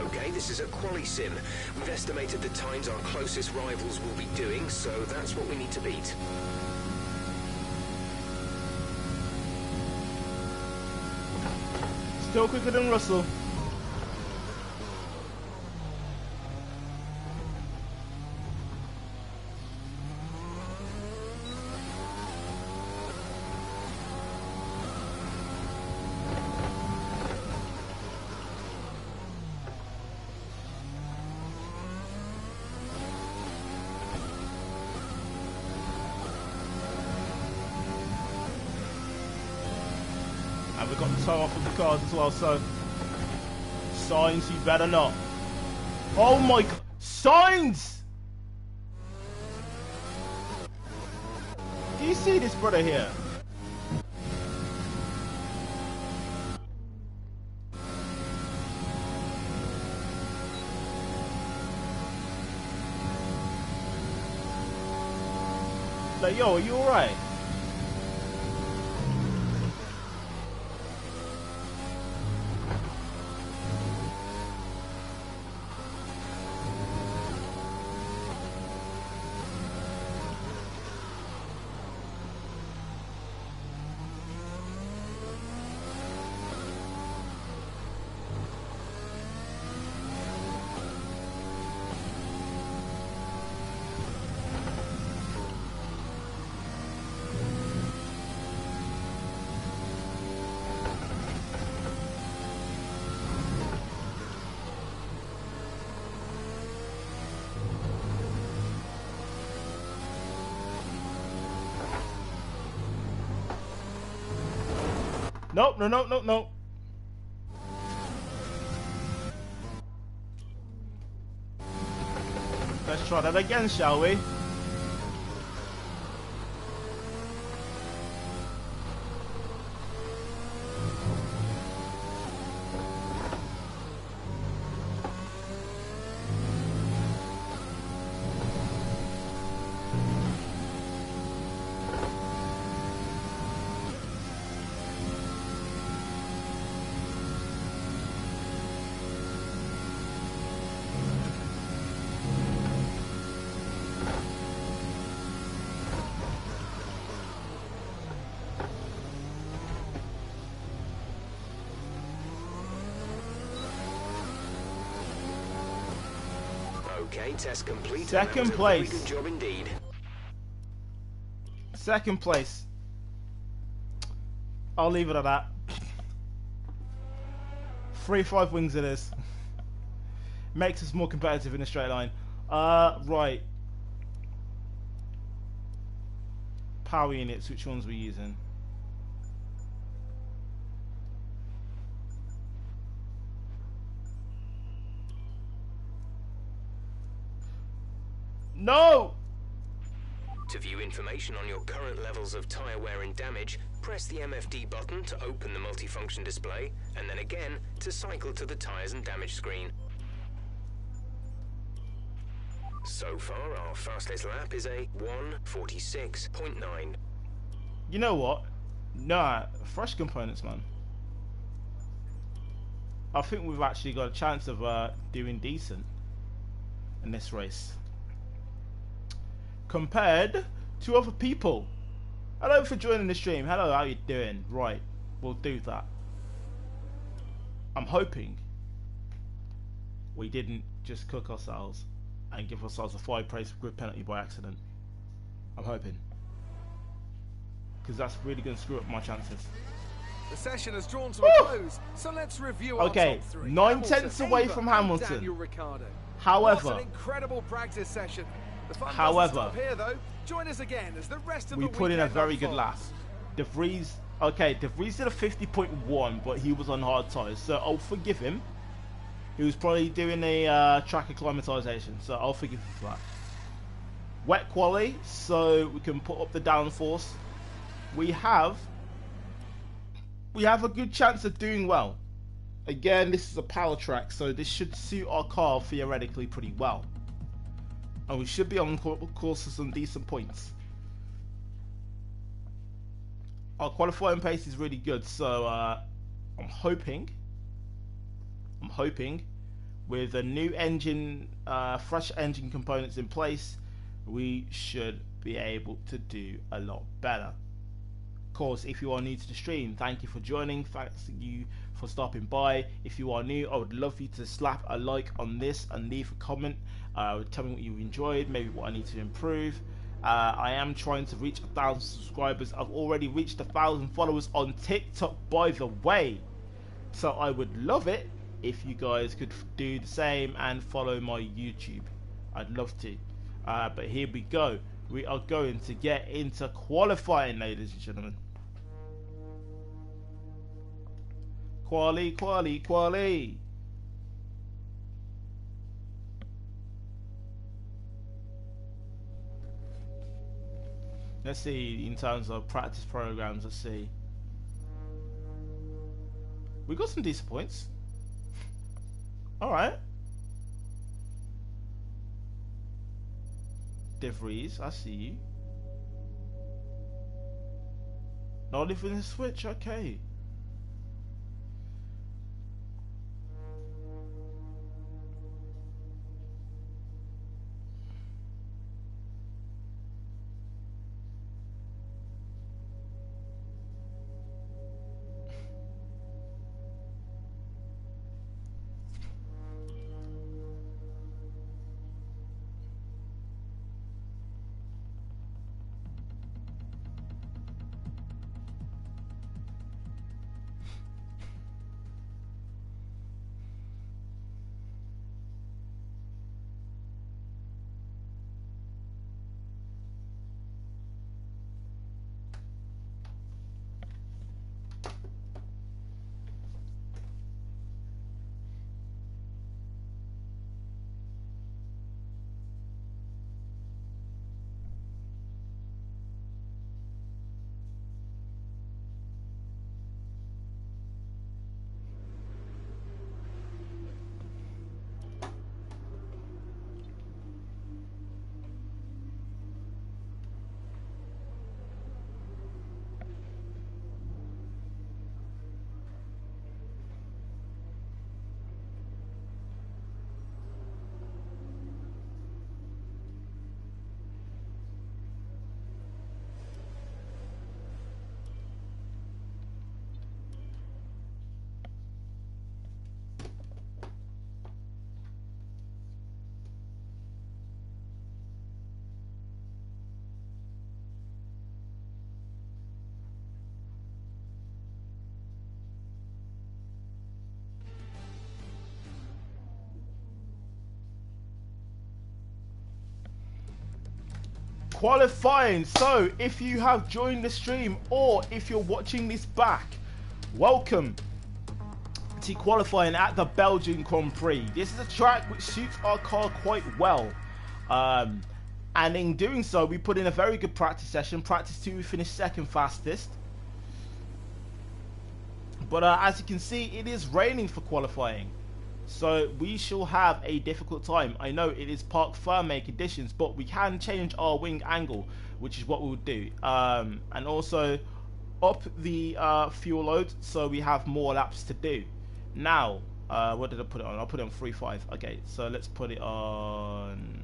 Okay, this is a quali sim. We've estimated the times our closest rivals will be doing, so that's what we need to beat. Still quicker than Russell. As well, so Signs, you better not. Oh my god, Signs! Do you see this brother here? Like, yo, are you alright? Nope, no, no, no, no. Let's try that again, shall we? Test complete. Second place. Good job indeed. Second place. I'll leave it at that. 3-5 wings it is. Makes us more competitive in a straight line. Right. Power units, which ones we're using? No! To view information on your current levels of tyre wear and damage, press the MFD button to open the multifunction display, and then again to cycle to the tyres and damage screen. So far, our fastest lap is a 1:46.9. You know what? Nah, fresh components, man. I think we've actually got a chance of doing decent in this race. Compared to other people. Hello for joining the stream. Hello, how you doing? Right, we'll do that. I'm hoping we didn't just cook ourselves and give ourselves a 5-place grid penalty by accident. I'm hoping, because that's really going to screw up my chances. The session has drawn to a close, so let's review. Okay, 9 tenths away from Hamilton. However, what an incredible practice session. However, we put in a very good lap. De Vries, okay, De Vries did a 50.1, but he was on hard tyres, so I'll forgive him. He was probably doing a track acclimatization, so I'll forgive him for that. Wet quali, so we can put up the downforce. We have a good chance of doing well. Again, this is a power track, so this should suit our car theoretically pretty well. And we should be on course for some decent points. Our qualifying pace is really good, so I'm hoping with a new engine, fresh engine components in place, we should be able to do a lot better. Of course, if you are new to the stream, thank you for joining, thanks you for stopping by. If you are new, I would love for you to slap a like on this and leave a comment. Tell me what you enjoyed, maybe what I need to improve. I am trying to reach 1,000 subscribers. I've already reached 1,000 followers on TikTok, by the way. So I would love it if you guys could do the same and follow my YouTube. I'd love to. But here we go. We are going to get into qualifying, ladies and gentlemen. Quali, quali, quali. Let's see, in terms of practice programs, let's see. We got some decent points. Alright. De Vries, I see you. Not even the switch, okay. qualifying. So if you have joined the stream or if you're watching this back, welcome to qualifying at the Belgian Grand Prix. This is a track which suits our car quite well, and in doing so we put in a very good practice session. Practice 2 we finished second fastest, but as you can see it is raining for qualifying, so we shall have a difficult time. I know it is parc ferme conditions, but we can change our wing angle, which is what we'll do, and also up the fuel load so we have more laps to do. Now what did I put it on? I'll put it on 3.5. okay, so let's put it on,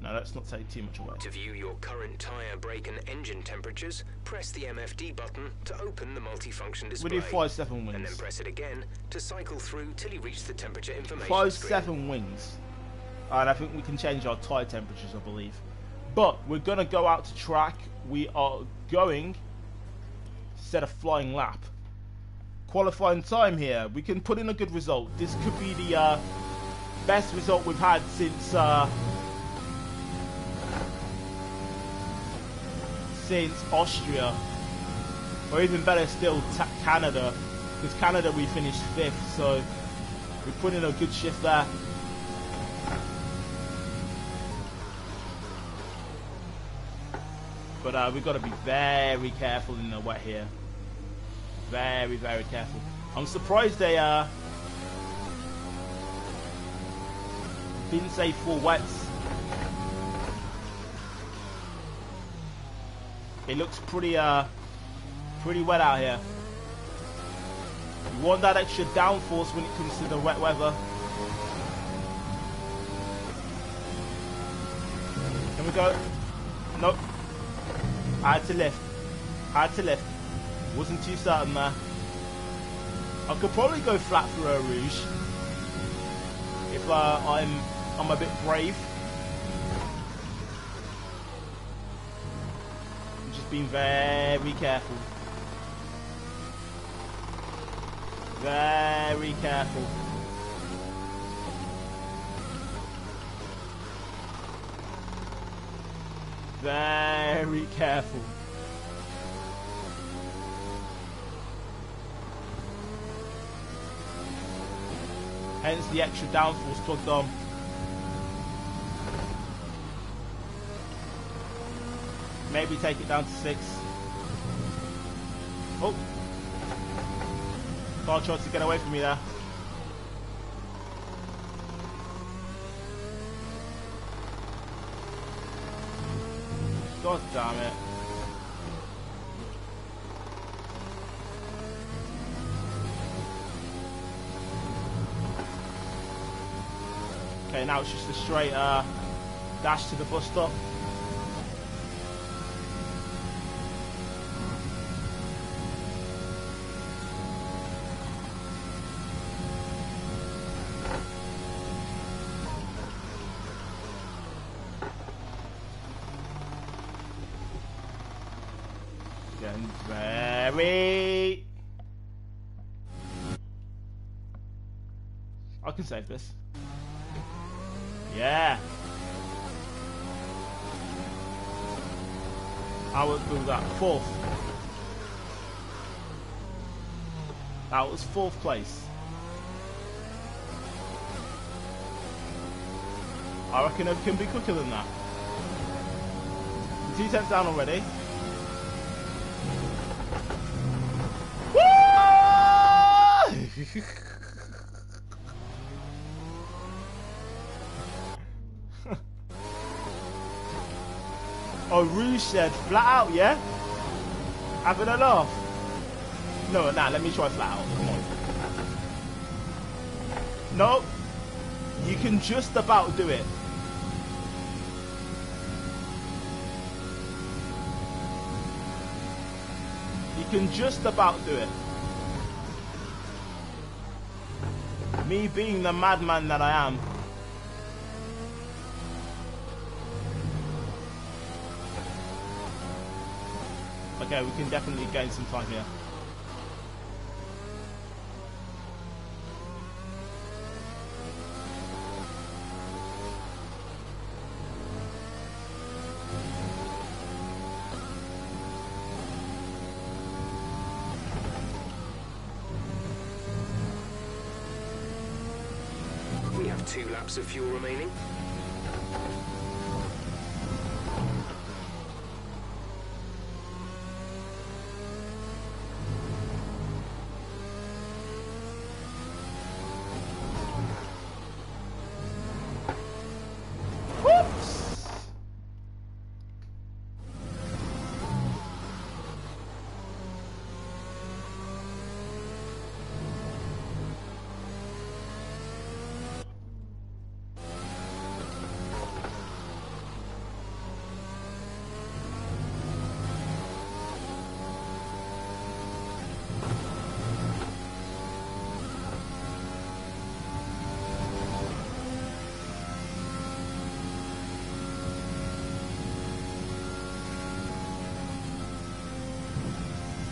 no, let's not take too much away. To view your current tyre, brake and engine temperatures, press the MFD button to open the multifunction display. We'll do 5-7 wings. And then press it again to cycle through till you reach the temperature information 5-7 wings. And I think we can change our tyre temperatures, I believe. But we're going to go out to track. We are going, instead of flying lap, qualifying time here. We can put in a good result. This could be the best result we've had since Austria, or even better still Canada, because Canada we finished 5th, so we put in a good shift there. But we've got to be very careful in the wet here, very careful. I'm surprised they didn't say 4 wets. It looks pretty wet out here. You want that extra downforce when it comes to the wet weather. Can we go? Nope. I had to lift. Wasn't too certain there. I could probably go flat through a rouge if I'm a bit brave. Being very careful. Very careful. Very careful. Hence the extra downforce plugged on. Maybe take it down to 6. Oh, car tried to get away from me there. God damn it. Okay, now it's just a straight dash to the bus stop. Save this. Yeah. I would do that. 4th. That was 4th place. I reckon it can be quicker than that. 2 tenths down already. Woo! Oh, Rouge said flat out, yeah? Having a laugh. No, nah, let me try flat out. Come on. No, you can just about do it. You can just about do it. Me being the madman that I am. Okay, we can definitely gain some time here. two laps of fuel remaining.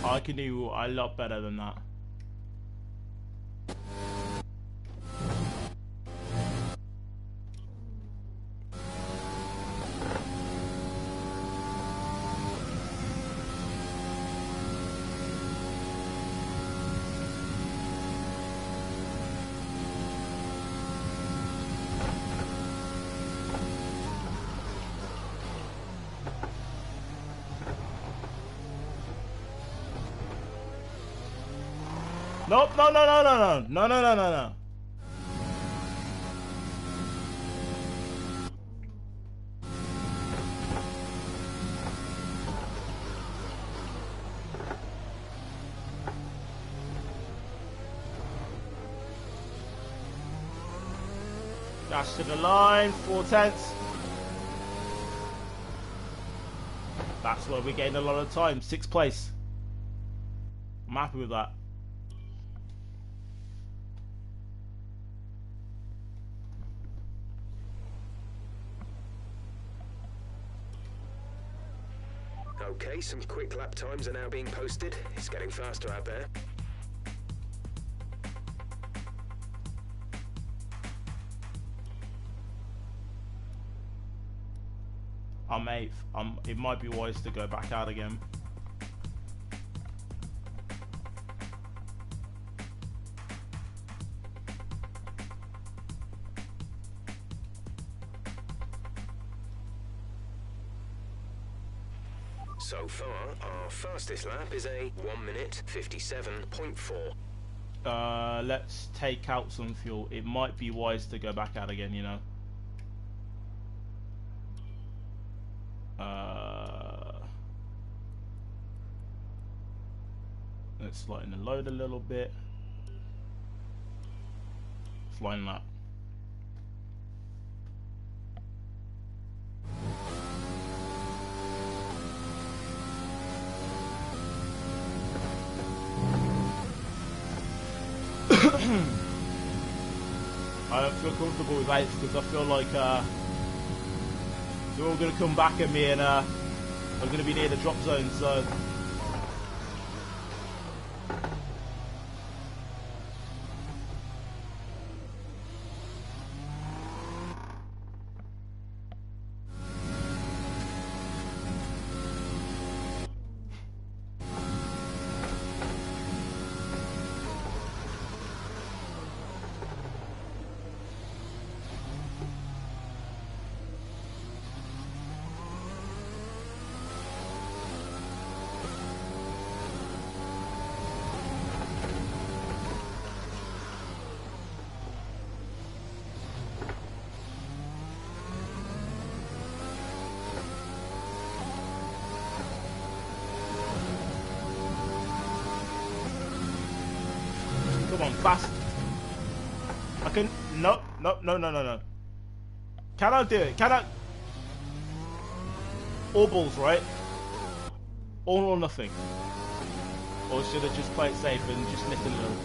I can do a lot better than that. Nope, no. Dash to the line, 4/10. That's where we gained a lot of time, 6th place. I'm happy with that. Okay, some quick lap times are now being posted. It's getting faster out there. I'm 8th. It might be wise to go back out again. So far, our fastest lap is a 1:57.4. Let's take out some fuel. It might be wise to go back out again, you know. Let's lighten the load a little bit. Flying lap. I don't feel comfortable with 8th because I feel like they're all going to come back at me and I'm going to be near the drop zone, so... Fast. I can. No. Can I do it? Can I? All balls, right? All or nothing. Or should I just play it safe and just nip a little?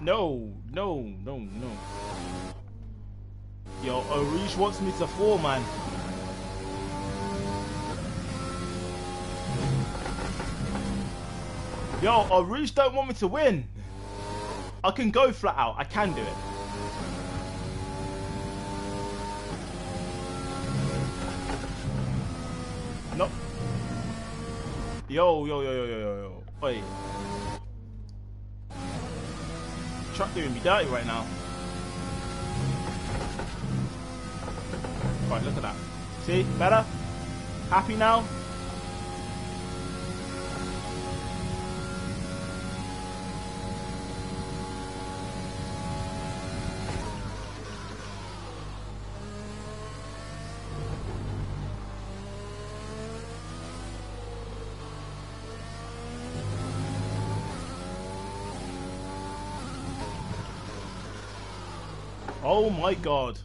No. Yo, Orish wants me to fall, man. Yo, Orish don't want me to win. I can go flat out. I can do it. No. Yo. Wait. truck doing me dirty right now. Right, look at that. See? Better? Happy now? Oh my God.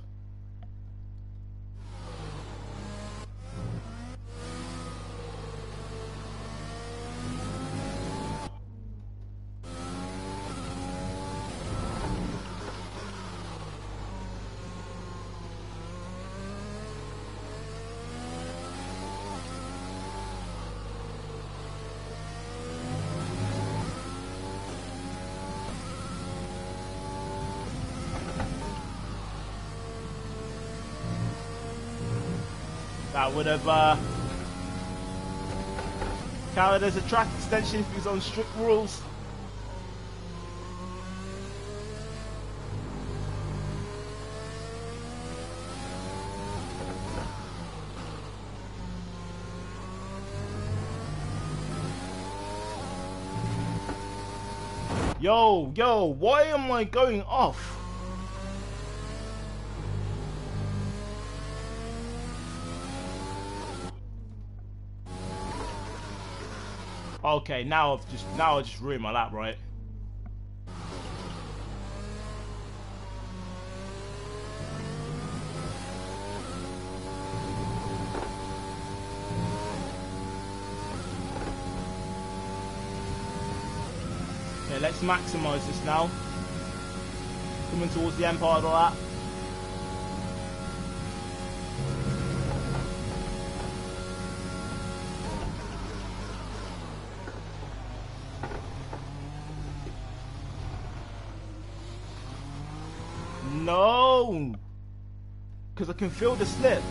That would have counted as a track extension if he was on strict rules. Yo, yo, why am I going off? Okay, now I just ruined my lap, right? Okay, let's maximise this now. Coming towards the end part of the lap. No, because I can feel the slip.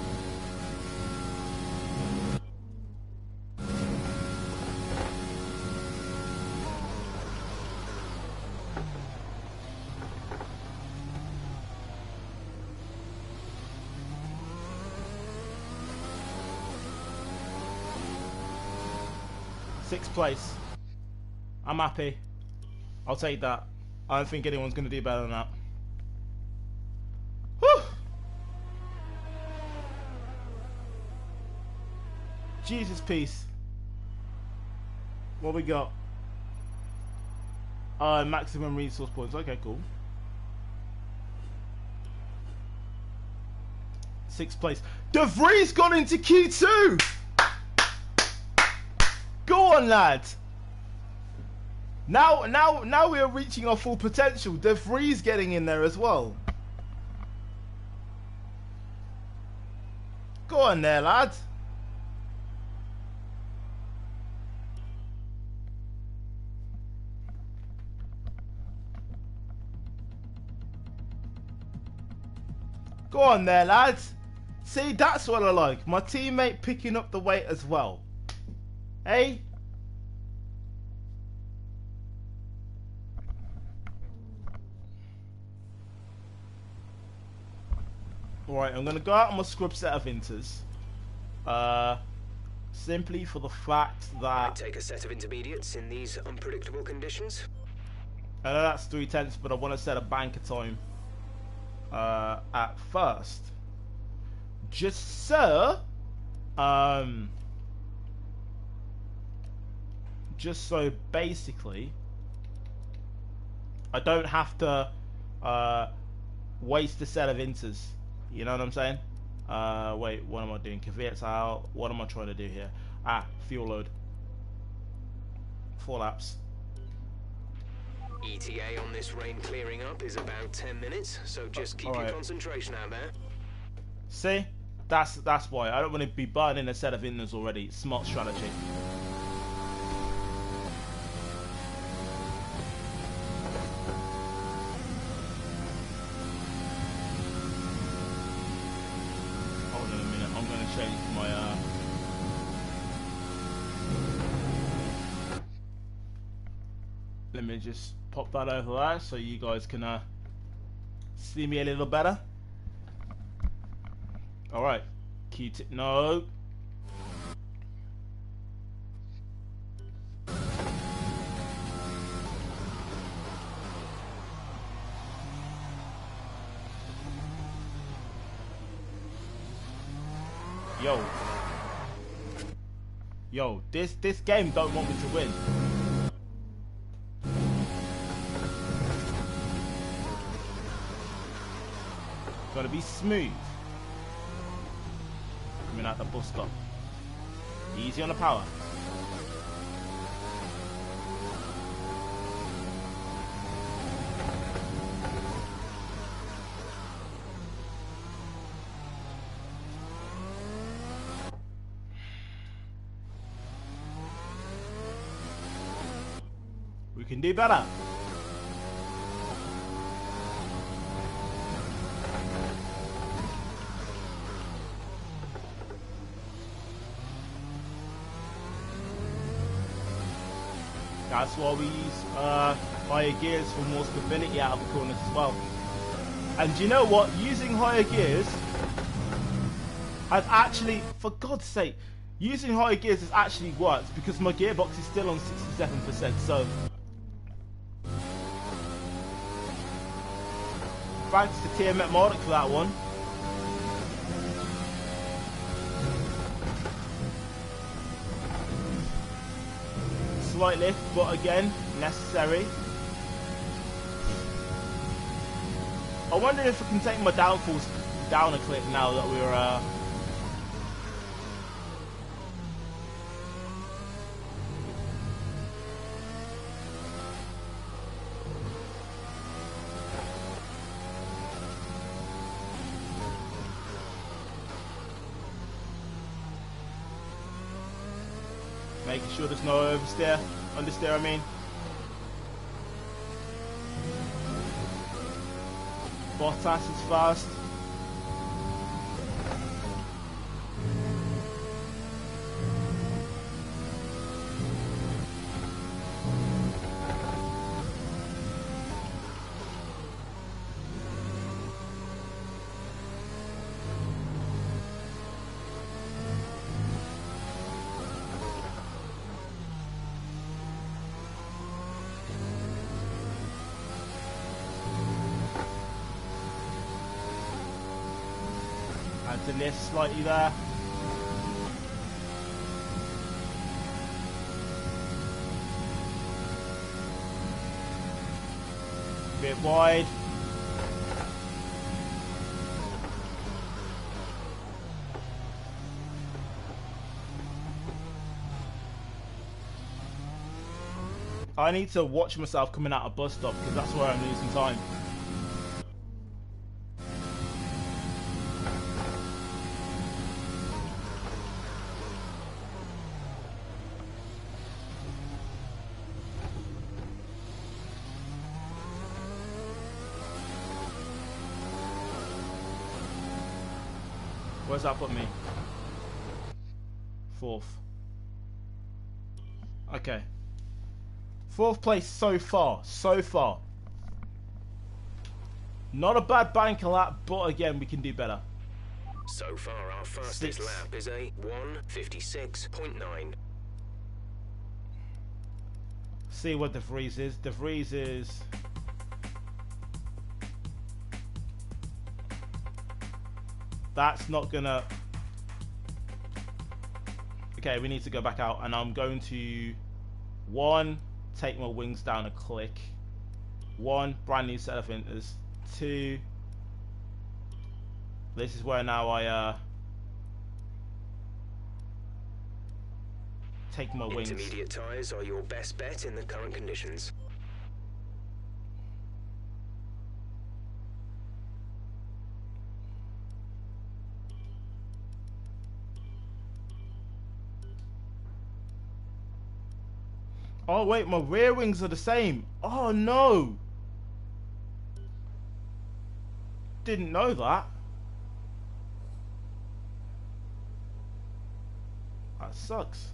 Sixth place. I'm happy. I'll take that. I don't think anyone's going to do better than that. Jesus, peace. What we got? Maximum resource points. Okay, cool. Sixth place. De Vries gone into Q2! Go on, lad. Now we are reaching our full potential. De Vries getting in there as well. Go on there, lad. Go on there, lads. See, that's what I like. My teammate picking up the weight as well. Hey? Alright, I'm going to go out on my scrub set of inters. Simply for the fact that... I take a set of intermediates in these unpredictable conditions. I know that's 3/10, but I want to set a banker time. At first, just so, basically, I don't have to waste a set of inters. You know what I'm saying? Wait, what am I doing? Caveats out. What am I trying to do here? Ah, fuel load. 4 laps. ETA on this rain clearing up is about 10 minutes, so just keep your concentration out there. See? That's why. I don't want to be burning a set of inners already. Smart strategy. Hold on a minute. I'm going to change my... Let me just pop that over there so you guys can see me a little better. Alright, key tip, no. Yo, this game don't want me to win. Gotta be smooth. Coming out the bus stop. Easy on the power. Can do better. That's why we use higher gears for more stability out of the corners as well. And you know what? Using higher gears, I've actually, for God's sake, using higher gears has actually worked because my gearbox is still on 67%. So. Thanks to Tim McMardock for that one. Slight lift, but again, necessary. I wonder if I can take my downforce down a clip now that we're... making sure there's no oversteer, understeer, I mean. Bottas is fast. The lift slightly there. A bit wide. I need to watch myself coming out of bus stop because that's where I'm losing time. Where's that put me? Fourth. Okay. Fourth place so far. So far. Not a bad bank on that, but again, we can do better. So far, our fastest lap is a 1:56.9. See what De Vries is. De Vries is... That's not gonna... Okay, we need to go back out and I'm going to... One, take my wings down a click. One, brand new set of fenders. Two... This is where now I... take my wings. Intermediate tyres are your best bet in the current conditions. Oh wait, my rear wings are the same. Oh no! Didn't know that. That sucks.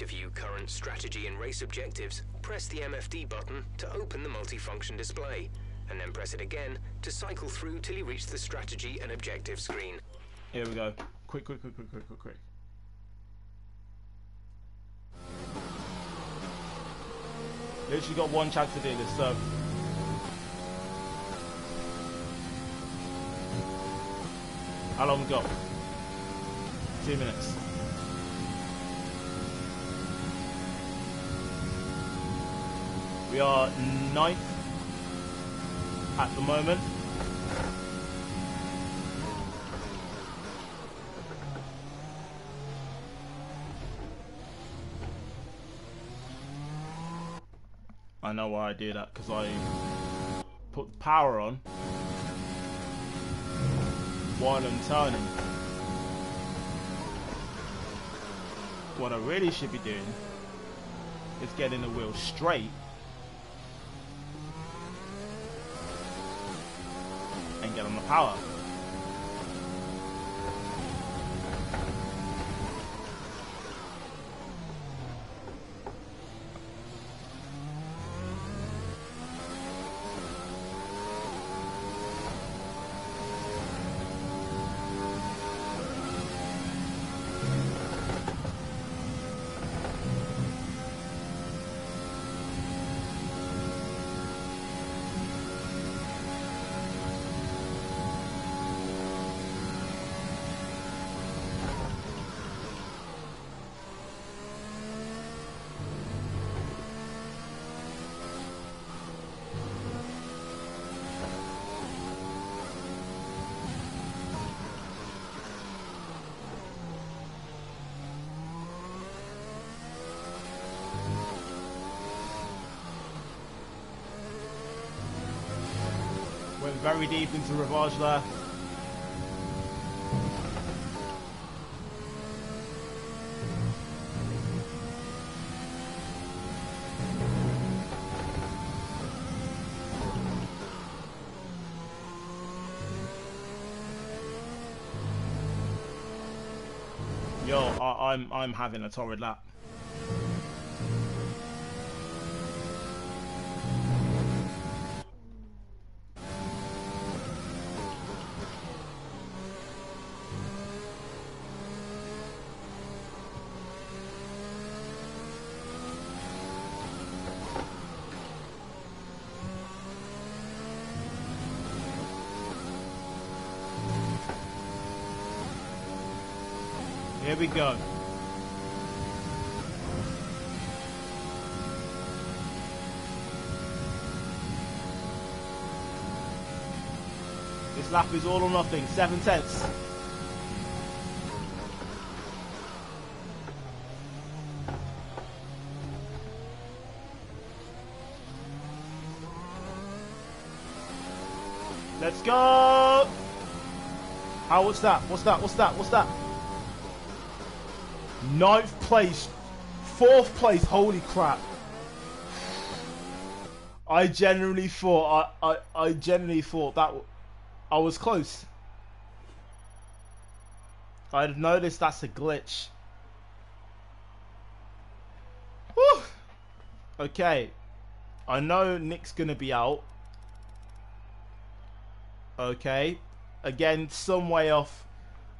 To view current strategy and race objectives, press the MFD button to open the multifunction display, and then press it again to cycle through till you reach the strategy and objective screen. Here we go. Quick, quick, quick, quick, quick, quick, quick. Literally got one chance to do this, so... How long we got? 2 minutes. We are 9th at the moment. I know why I do that, because I put the power on while I'm turning. What I really should be doing is getting the wheel straight and get on the power. Very deep into Ravage there. Yo, I'm having a torrid lap. Here we go. This lap is all or nothing, 7 tenths. Let's go! Oh, what's that? What's that? What's that? What's that? 9th place, 4th place, holy crap. I genuinely thought, I genuinely thought that I was close. I've noticed that's a glitch. Whew. Okay, I know Nyck's gonna be out. Okay, again, some way off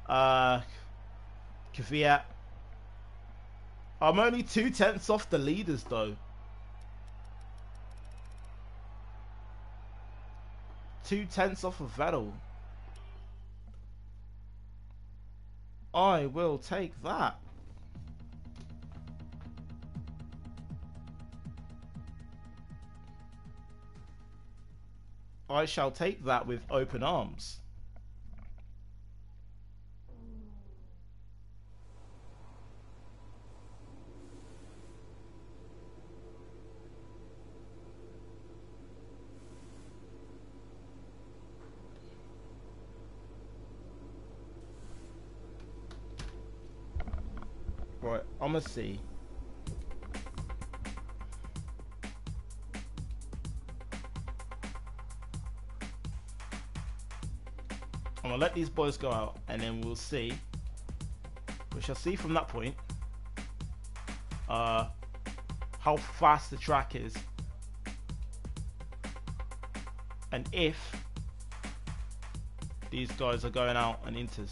Kvyat. I'm only 2 tenths off the leaders though. 2 tenths off of Vettel. I will take that. I shall take that with open arms. Right, I'm gonna see. I'm gonna let these boys go out and then we'll see. We shall see from that point. how fast the track is, and if these guys are going out and inters.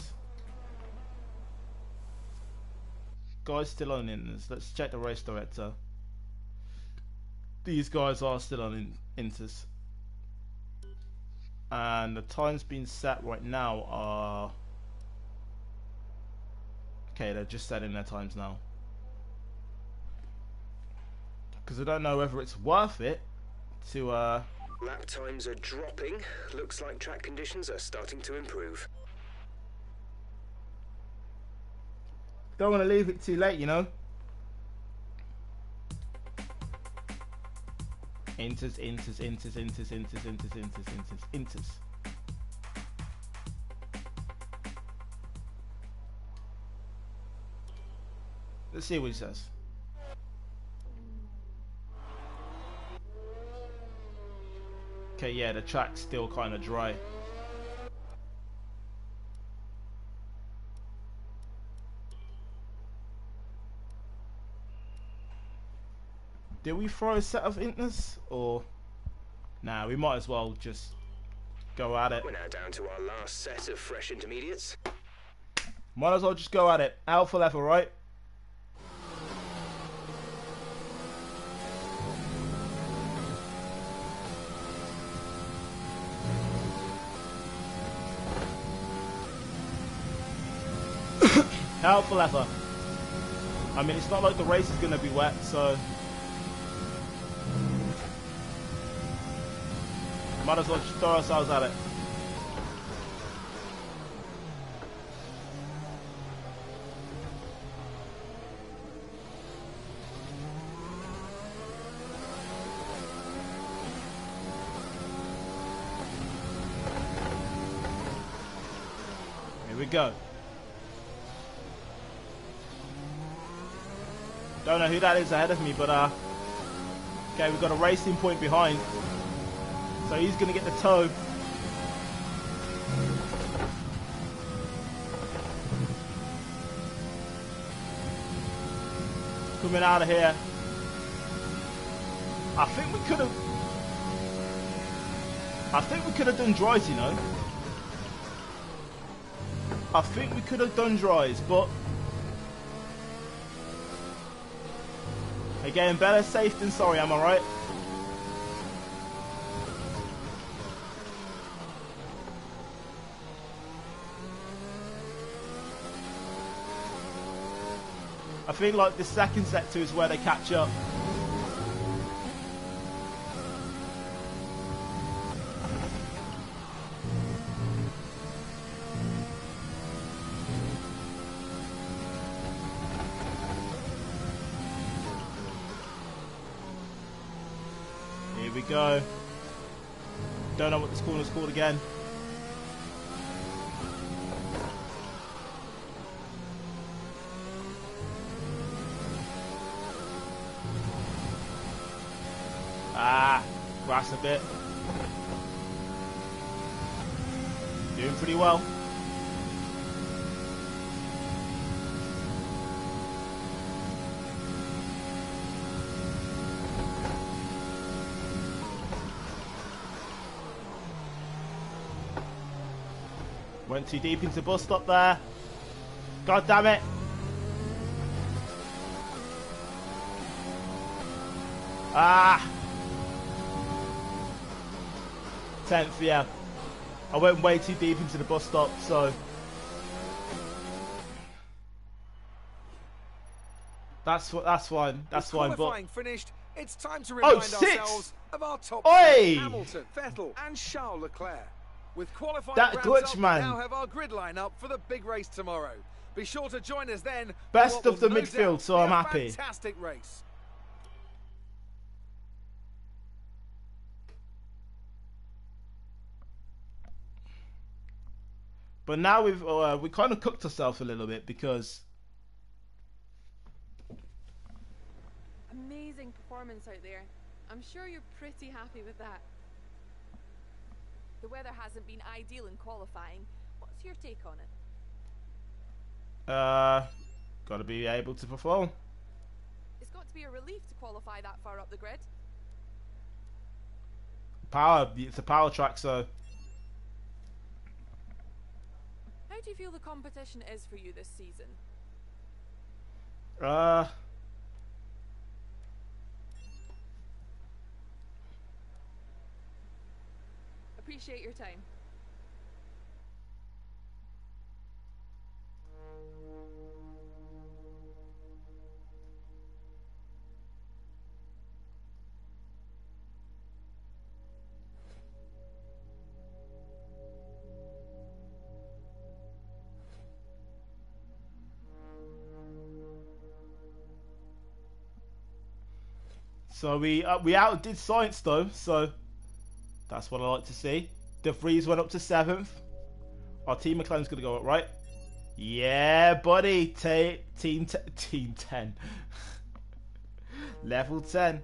Guys still on inters. Let's check the race director. These guys are still on inters, and the times being set right now are okay. They're just setting their times now because I don't know whether it's worth it to Lap times are dropping. Looks like track conditions are starting to improve. Don't want to leave it too late, you know. Inters, inters, inters, inters, inters, inters, inters, inters, inters. Let's see what he says. Okay, yeah, the track's still kind of dry. Did we throw a set of inters, or nah? We might as well just go at it. We're now down to our last set of fresh intermediates. Might as well just go at it. Alpha level, right? Alpha level. I mean, it's not like the race is gonna be wet, so. Might as well just throw ourselves at it. Here we go. Don't know who that is ahead of me, but okay, we've got a racing point behind. So he's going to get the toe. Coming out of here. I think we could have done dries, you know. I think we could have done dries, but again, better safe than sorry, am I right? I think like the second sector is where they catch up. Here we go. Don't know what this corner's called again. A bit. Doing pretty well. Went too deep into bus stop there. God damn it. Ah. 10th, yeah. I went way too deep into the bus stop, so that's fine. That's fine. But finished. It's time to remind ourselves of our top Hamilton, Vettel, and Charles Leclerc. With qualifying rounds up, we now have our grid line up for the big race tomorrow. Be sure to join us then. Best of the midfield, so I'm happy. Fantastic race. But now we kind of cooked ourselves a little bit because amazing performance out there. I'm sure you're pretty happy with that. The weather hasn't been ideal in qualifying. What's your take on it? Gotta be able to perform. It's got to be a relief to qualify that far up the grid. Power, it's a power track, so. How do you feel the competition is for you this season? Appreciate your time. So we outdid science though, so that's what I like to see. De Vries went up to 7th. Our team McLaren's gonna go up, right? Yeah, buddy. Team 10. Level 10.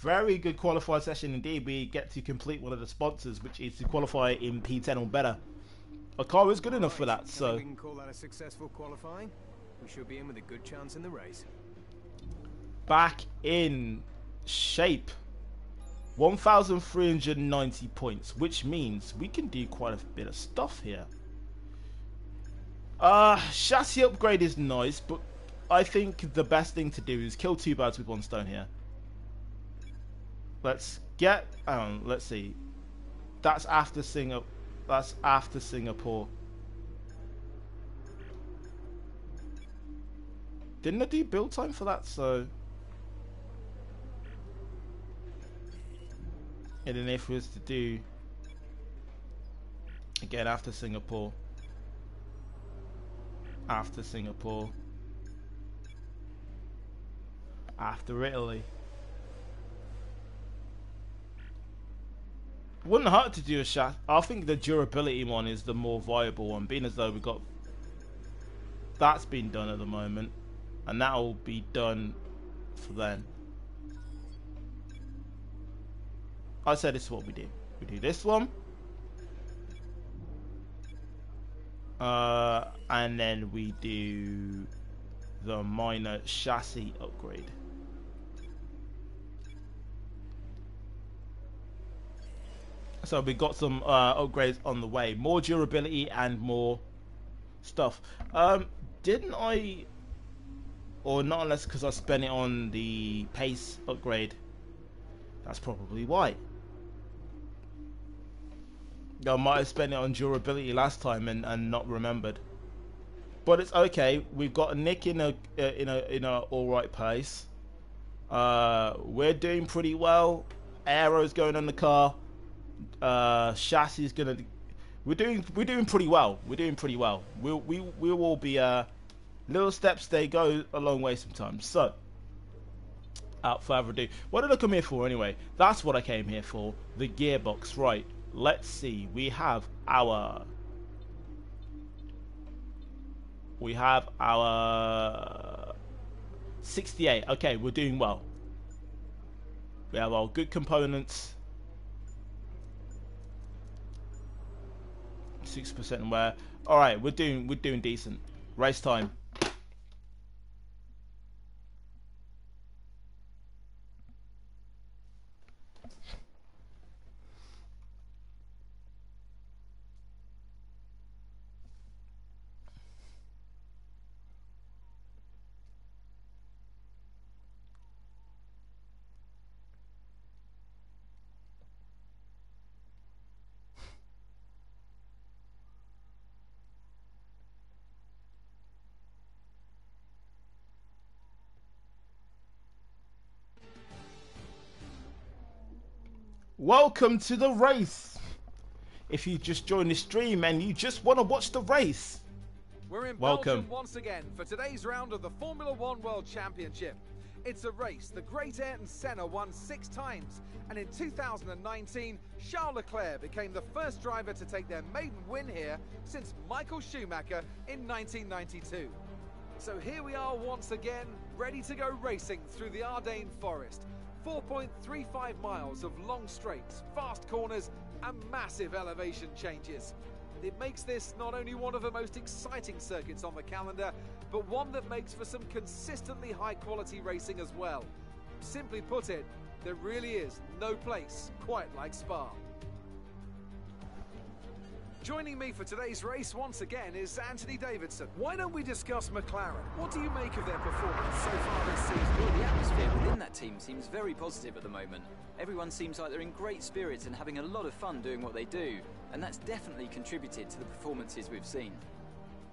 Very good qualifier session indeed. We get to complete one of the sponsors, which is to qualify in P10 or better. Our car is good enough for that, so we can call that a successful qualifying. We should be in with a good chance in the race. Back in shape. 1,390 points, which means we can do quite a bit of stuff here. Chassis upgrade is nice, but I think the best thing to do is kill two birds with one stone here. Let's get, let's see. That's after Singapore. That's after Singapore. Didn't I do build time for that? So, and then if we was to do again after Singapore, after Singapore, after Italy. Wouldn't hurt to do a shot. I think the durability one is the more viable one, being as though we got that's been done at the moment, and that'll be done for then. I said this is what we do. We do this one, and then we do the minor chassis upgrade. So we got some upgrades on the way, more durability and more stuff. Didn't I, or not unless because I spent it on the pace upgrade. That's probably why. I might have spent it on durability last time and not remembered. But it's okay. We've got Nyck in a all right pace. We're doing pretty well. Aero's going on the car. Chassis is gonna. We're doing pretty well. We're doing pretty well. We will be little steps. They go a long way sometimes. So, without further ado, what did I come here for anyway? That's what I came here for. The gearbox, right? Let's see. We have our 68. Okay, we're doing well. We have our good components. 6% wear. All right, we're doing decent. Race time. Welcome to the race. If you just joined the stream and you just want to watch the race, we're in Belgium once again for today's round of the Formula One World Championship. It's a race the great Ayrton Senna won 6 times, and in 2019 Charles Leclerc became the first driver to take their maiden win here since Michael Schumacher in 1992. So here we are once again, ready to go racing through the Ardennes forest. 4.35 miles of long straights, fast corners and massive elevation changes. It makes this not only one of the most exciting circuits on the calendar, but one that makes for some consistently high quality racing as well. Simply put it, there really is no place quite like Spa. Joining me for today's race once again is Anthony Davidson. Why don't we discuss McLaren? What do you make of their performance so far this season? Well, the atmosphere within that team seems very positive at the moment. Everyone seems like they're in great spirits and having a lot of fun doing what they do, and that's definitely contributed to the performances we've seen.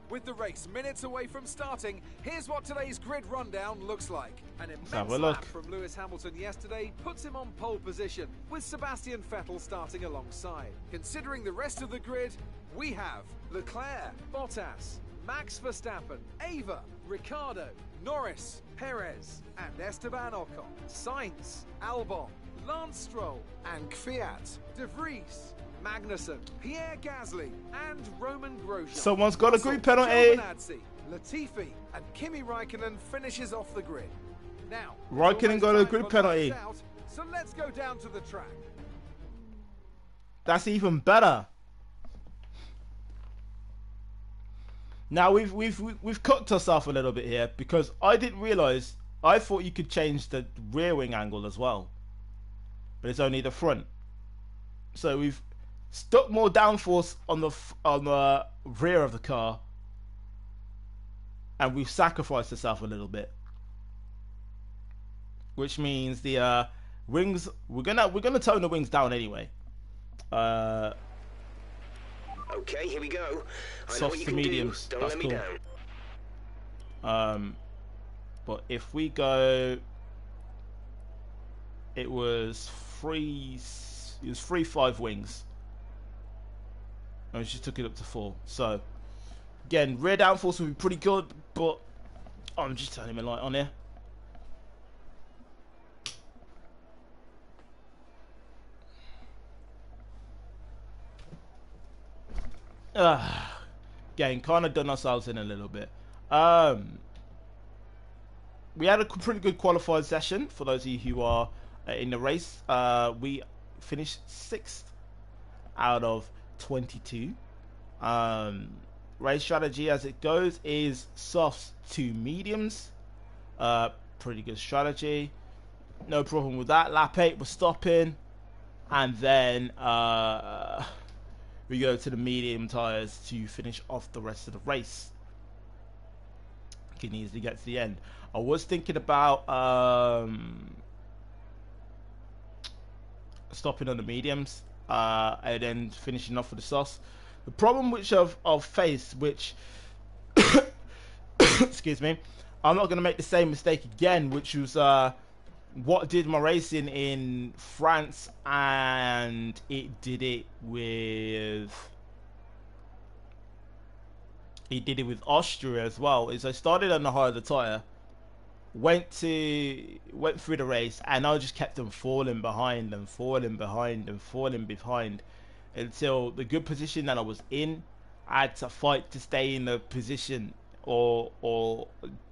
With the race minutes away from starting, here's what today's grid rundown looks like. An immense lap from Lewis Hamilton yesterday puts him on pole position, with Sebastian Vettel starting alongside. Considering the rest of the grid, we have Leclerc, Bottas, Max Verstappen, Ava, Ricciardo, Norris, Perez, and Esteban Ocon, Sainz, Albon, Lance Stroll, and Kvyat, De Vries, Magnussen, Pierre Gasly, and Romain Grosjean. Someone's got a group penalty. Giovinazzi, Latifi, and Kimi Räikkönen finishes off the grid. Now, Räikkönen got a group penalty. So let's go down to the track. That's even better. Now we've cooked ourselves a little bit here, because I didn't realise. I thought you could change the rear wing angle as well, but it's only the front. So we've stuck more downforce on the rear of the car, and we've sacrificed ourselves a little bit, which means the wings, we're gonna tone the wings down anyway. Okay, here we go. Soft to mediums. That's cool. But if we go, it was 3.5 wings. I just took it up to 4. So again, rear downforce would be pretty good, but I'm just turning my light on here. Again, kind of done ourselves in a little bit. We had a pretty good qualified session. For those of you who are in the race, we finished 6th out of 22. Race strategy as it goes is softs to mediums. Pretty good strategy, no problem with that. Lap 8 was stopping, and then we go to the medium tyres to finish off the rest of the race. You can easily get to the end. I was thinking about stopping on the mediums and then finishing off with the sauce. The problem which I've faced, which excuse me, I'm not going to make the same mistake again, which was what did my racing in France, and it did it with Austria as well, is I started on the higher of the tyre, went through the race, and I just kept them falling behind and falling behind and falling behind until the good position that I was in, I had to fight to stay in the position, or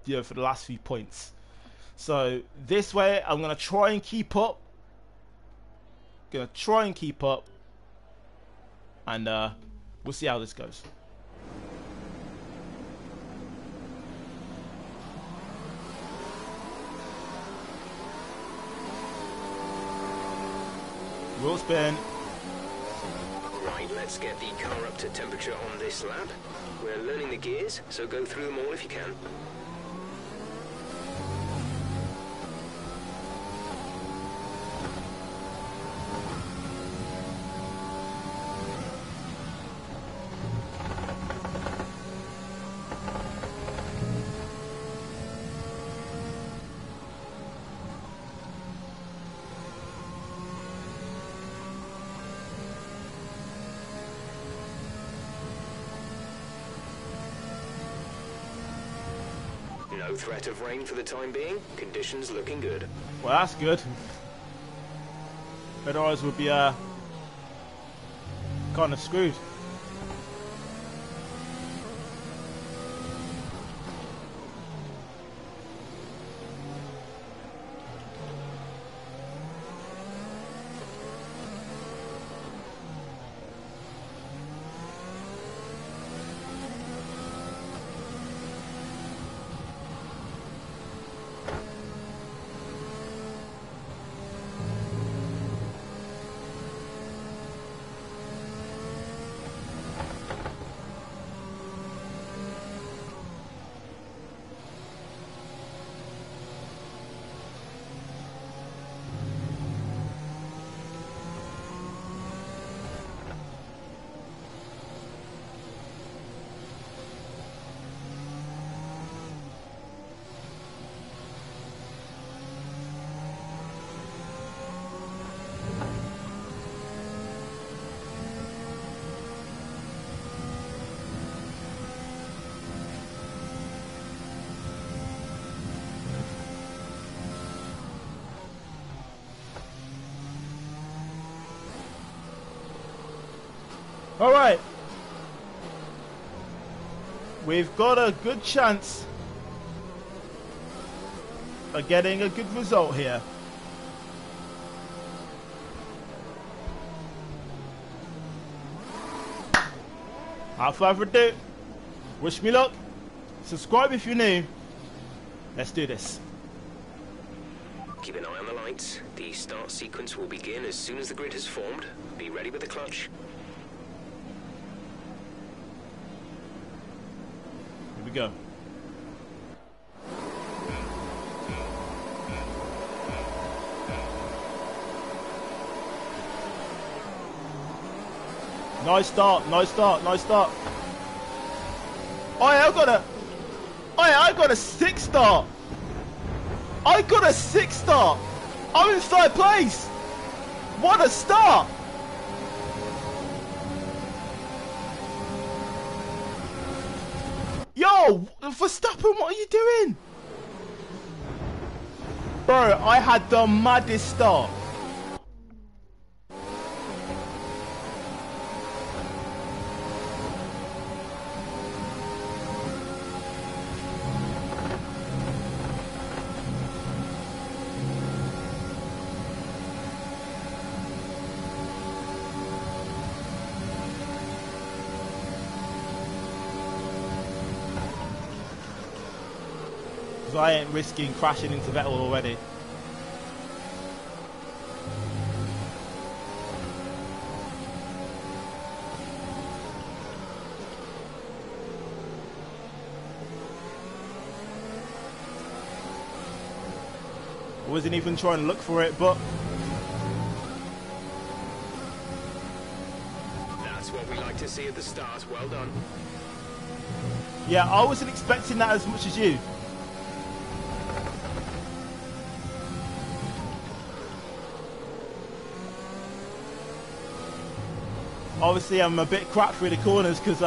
you know, for the last few points. So this way I'm gonna try and keep up. And we'll see how this goes. We'll spin. Right, let's get the car up to temperature on this lap. We're learning the gears, so go through them all if you can. No threat of rain for the time being. Conditions looking good. Well, that's good. But ours would be kind of screwed. Alright, we've got a good chance of getting a good result here. Without further ado, wish me luck, subscribe if you're new, let's do this. Keep an eye on the lights, the start sequence will begin as soon as the grid has formed, be ready with the clutch. We go. Nice start, nice start, nice start. Oh yeah, I got a six star. I got a six star. I'm in third place. What a start! Verstappen, what are you doing? Bro, I had the maddest start. I ain't risking crashing into Vettel already. I wasn't even trying to look for it, but that's what we like to see at the start. Well done. Yeah, I wasn't expecting that as much as you. Obviously, I'm a bit crap through the corners because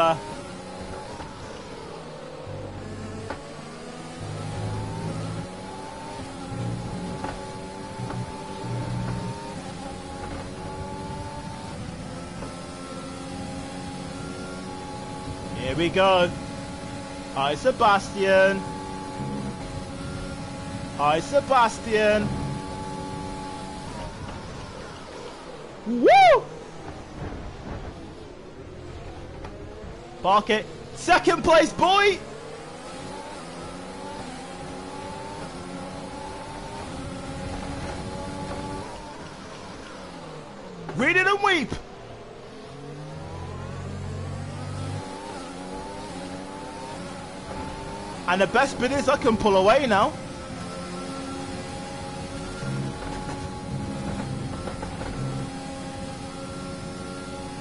here we go. Hi, Sebastian. Hi, Sebastian. Woo! Park it. Second place, boy! Read it and weep! And the best bit is I can pull away now.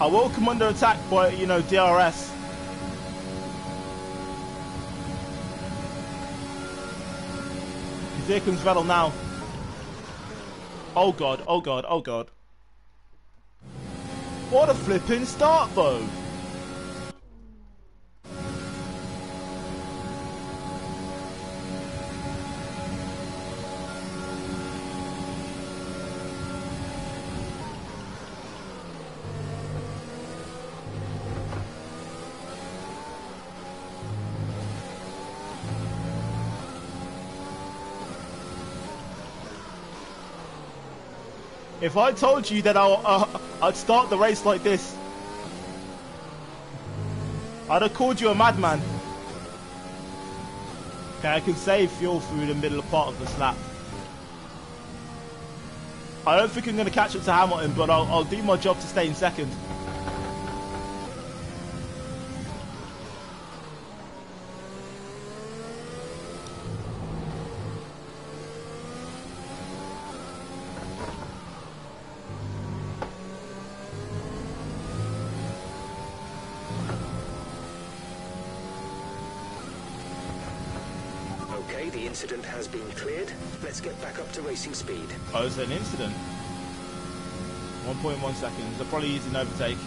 I will come under attack by, you know, DRS. Here comes Vettel now. Oh god, oh god, oh god. What a flipping start though. If I told you that I'd start the race like this, I'd have called you a madman. Okay, I can save fuel through the middle part of this lap. I don't think I'm going to catch up to Hamilton, but I'll do my job to stay in second. Racing speed. Oh, is there an incident? 1.1 seconds. They'll probably use an overtake.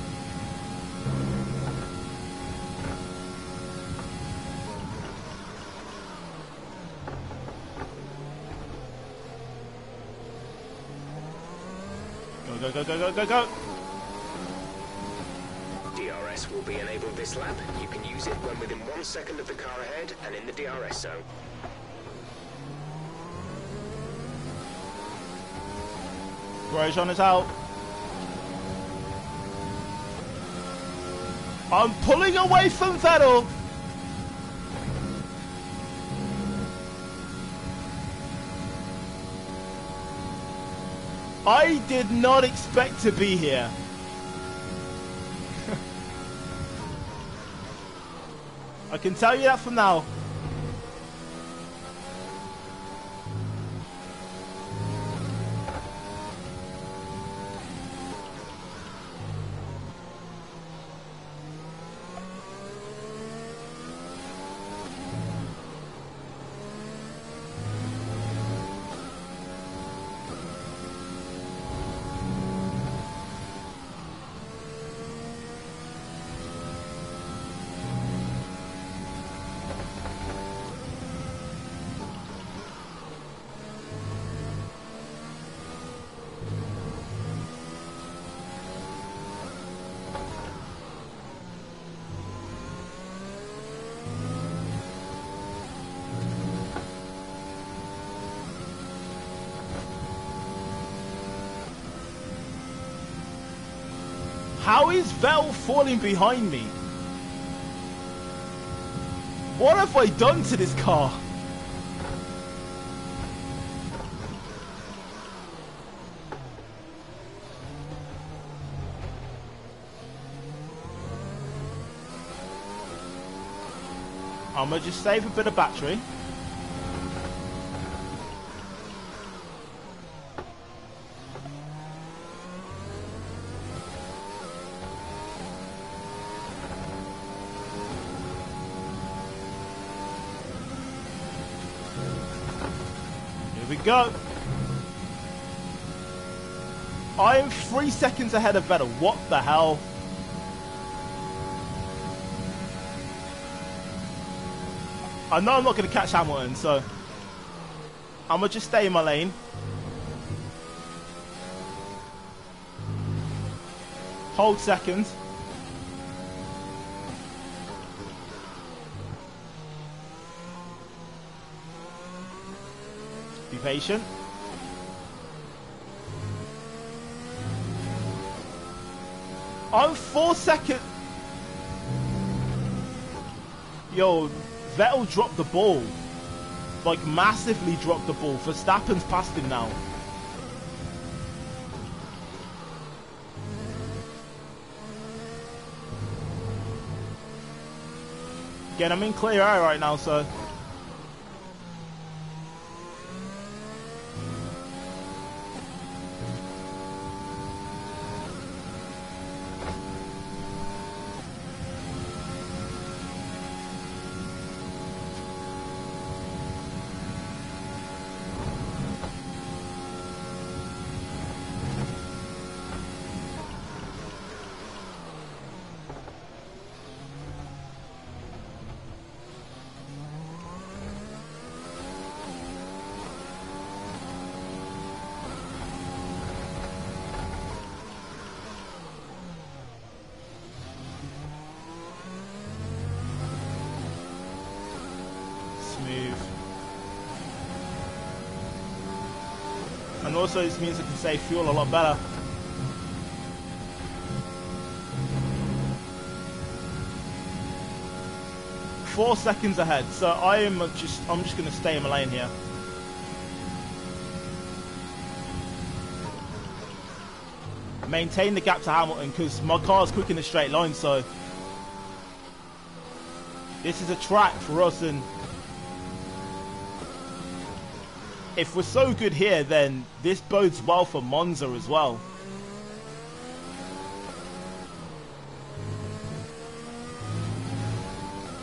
Go, go, go, go, go, go, go! DRS will be enabled this lap. You can use it when within 1 second of the car ahead and in the DRS zone. Grosjean is out. I'm pulling away from Vettel. I did not expect to be here. I can tell you that from now. How is Vettel falling behind me? What have I done to this car? I'm gonna just save a bit of battery. Go. I am 3 seconds ahead of Vettel. What the hell? I know I'm not going to catch Hamilton, so I'm going to just stay in my lane. Hold second. Patient. I'm 4 seconds. Yo, Vettel dropped the ball. Like, massively dropped the ball. Verstappen's past him now. Again, I'm in clear air right now, so... and also this means it can save fuel a lot better. Four seconds ahead, so I'm just going to stay in my lane here. Maintain the gap to Hamilton because my car's quick in a straight line, so this is a track for us, and if we're so good here then this bodes well for Monza as well.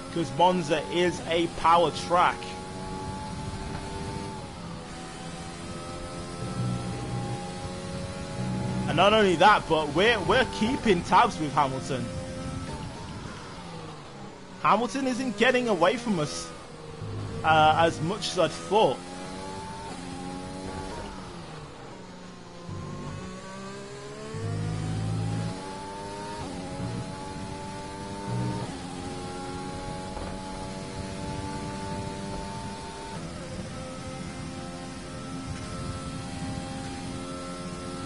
Because Monza is a power track. And not only that, but we're keeping tabs with Hamilton. Hamilton isn't getting away from us as much as I'd thought.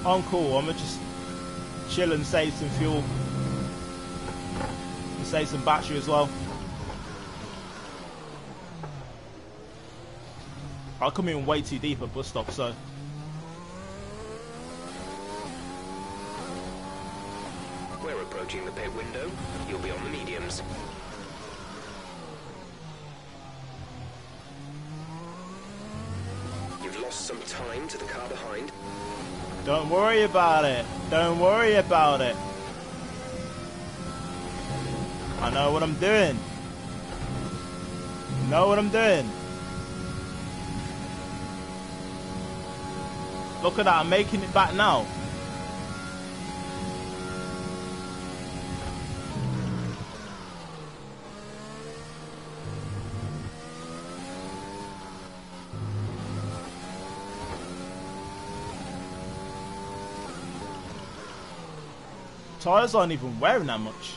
I'm cool, I'm gonna just chill and save some fuel and save some battery as well. I come in way too deep at bus stop, so we're approaching the pit window. You'll be on the mediums. You've lost some time to the car behind. Don't worry about it. Don't worry about it. I know what I'm doing. Know what I'm doing. Look at that. I'm making it back now. Tires aren't even wearing that much.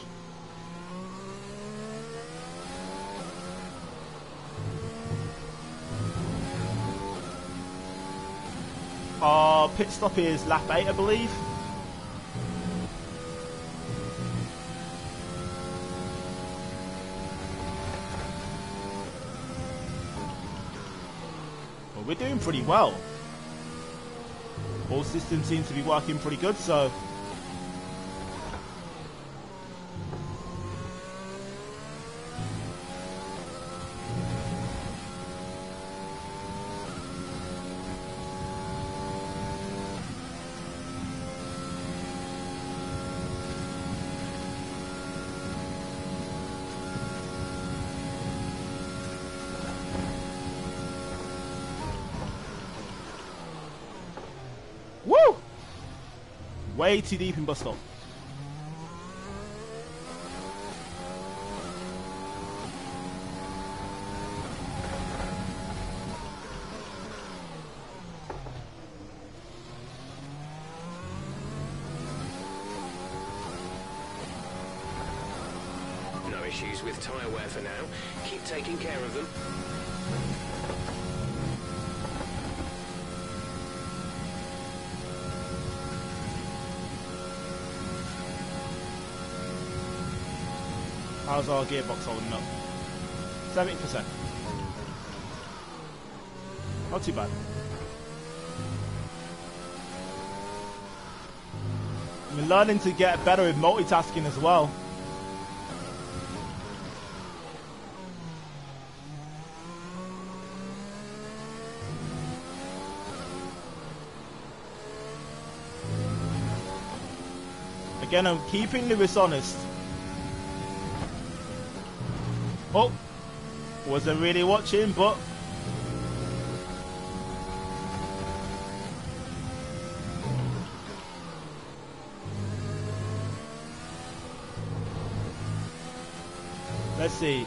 Our pit stop is lap 8, I believe. Well, we're doing pretty well. All systems seem to be working pretty good, so way too deep in bus stop. No issues with tyre wear for now. Keep taking care of them. How's our gearbox holding up? 70%. Not too bad. We're learning to get better with multitasking as well. Again, I'm keeping Lewis honest. Oh, wasn't really watching, but let's see.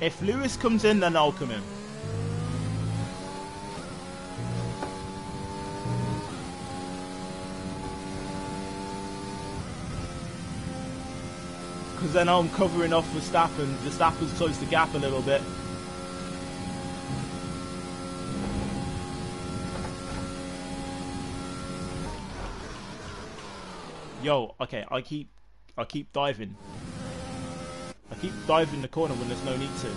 If Lewis comes in, then I'll come in. Because then I'm covering off Verstappen. Verstappen's closed the gap a little bit. Yo, okay, I keep diving. I keep diving the corner when there's no need to.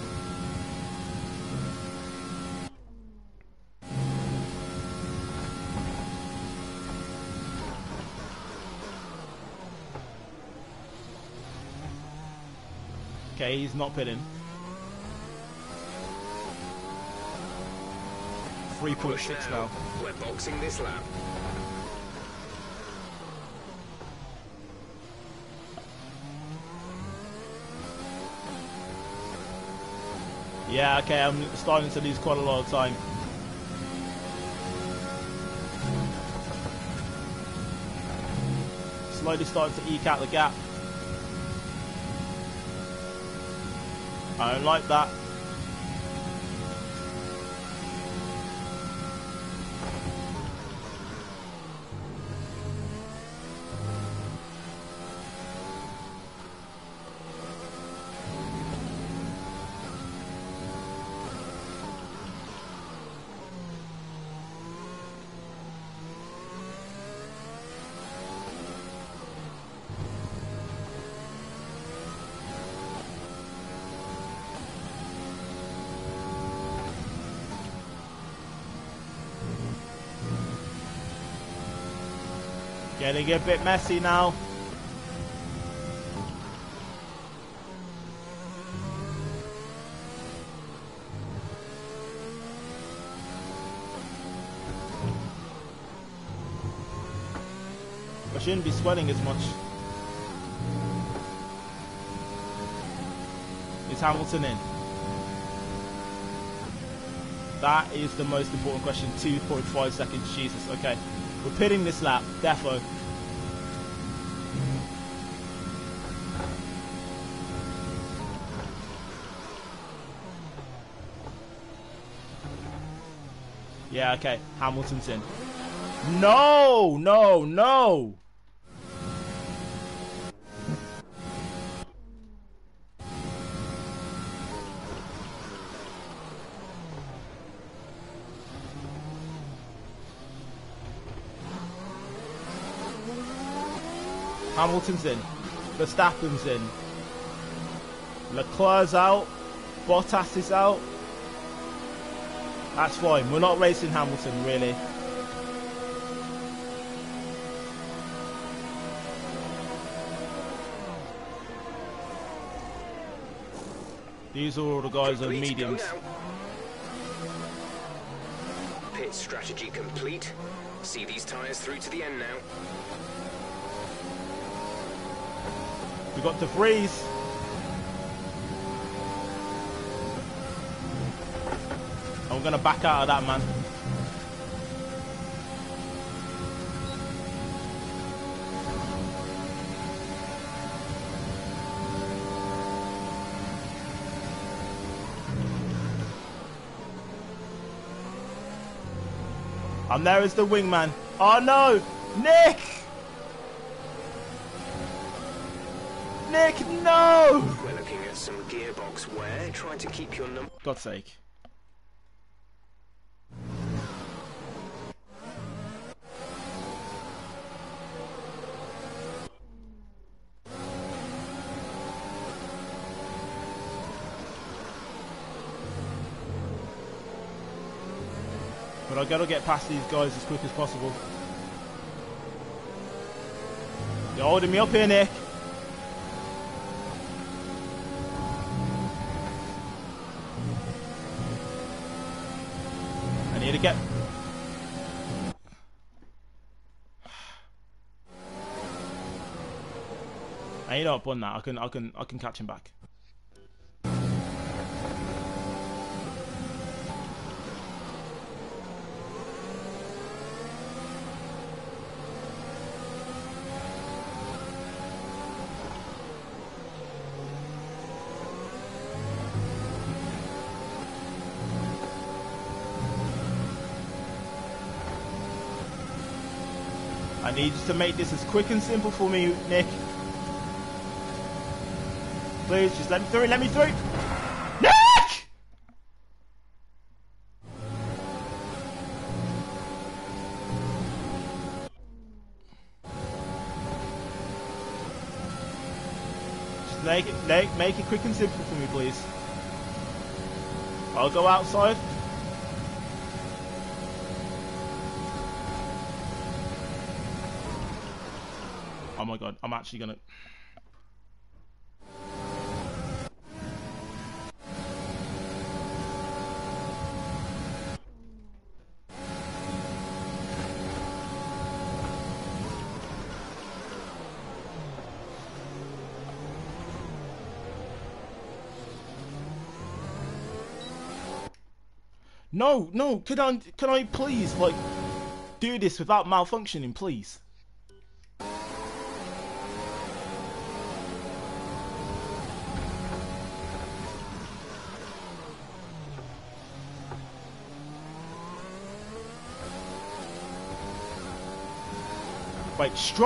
Okay, he's not pitting. 3.6 now. We're boxing this lap. Yeah, okay, I'm starting to lose quite a lot of time. Slowly starting to eke out the gap. I don't like that. Getting a bit messy now. I shouldn't be sweating as much. Is Hamilton in? That is the most important question. 2.5 seconds, Jesus, okay. We're pitting this lap, defo. Yeah, okay, Hamilton's in. No, no, no! Hamilton's in, Verstappen's in, Leclerc's out, Bottas is out. That's fine, we're not racing Hamilton, really. These are all the guys on mediums. Pit strategy complete. See these tyres through to the end now. We've got De Vries. I'm going to back out of that, man. And there is the wingman. Oh no! Nyck! Nyck, no! We're looking at some gearbox wear, trying to keep your number. God's sake. But I've got to get past these guys as quick as possible. You're holding me up here, Nyck. I need to get... I need to up on that. I can catch him back. I need you to make this as quick and simple for me, Nyck. Please, just let me through, let me through! Nyck! Make it quick and simple for me, please. I'll go outside. Oh my god, I'm actually gonna... No, no, can I please, like, do this without malfunctioning, please? Wait, Stroll?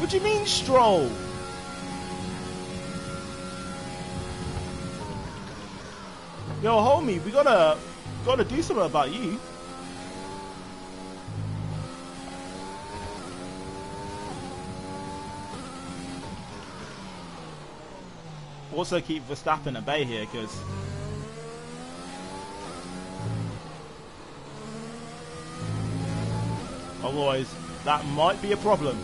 What do you mean, Stroll? Yo, homie, we gotta do something about you. Also keep Verstappen at bay here, because... otherwise, that might be a problem.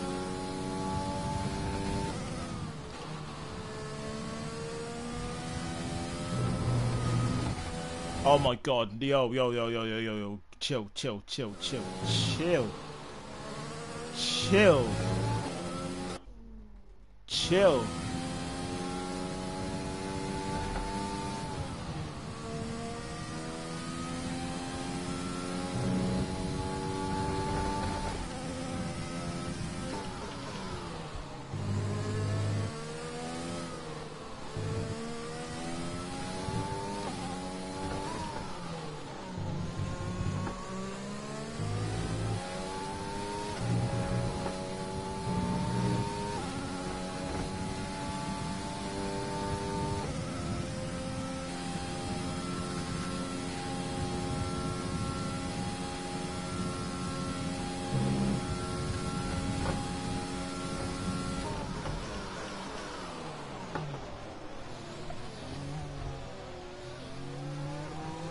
Oh my god, yo, chill.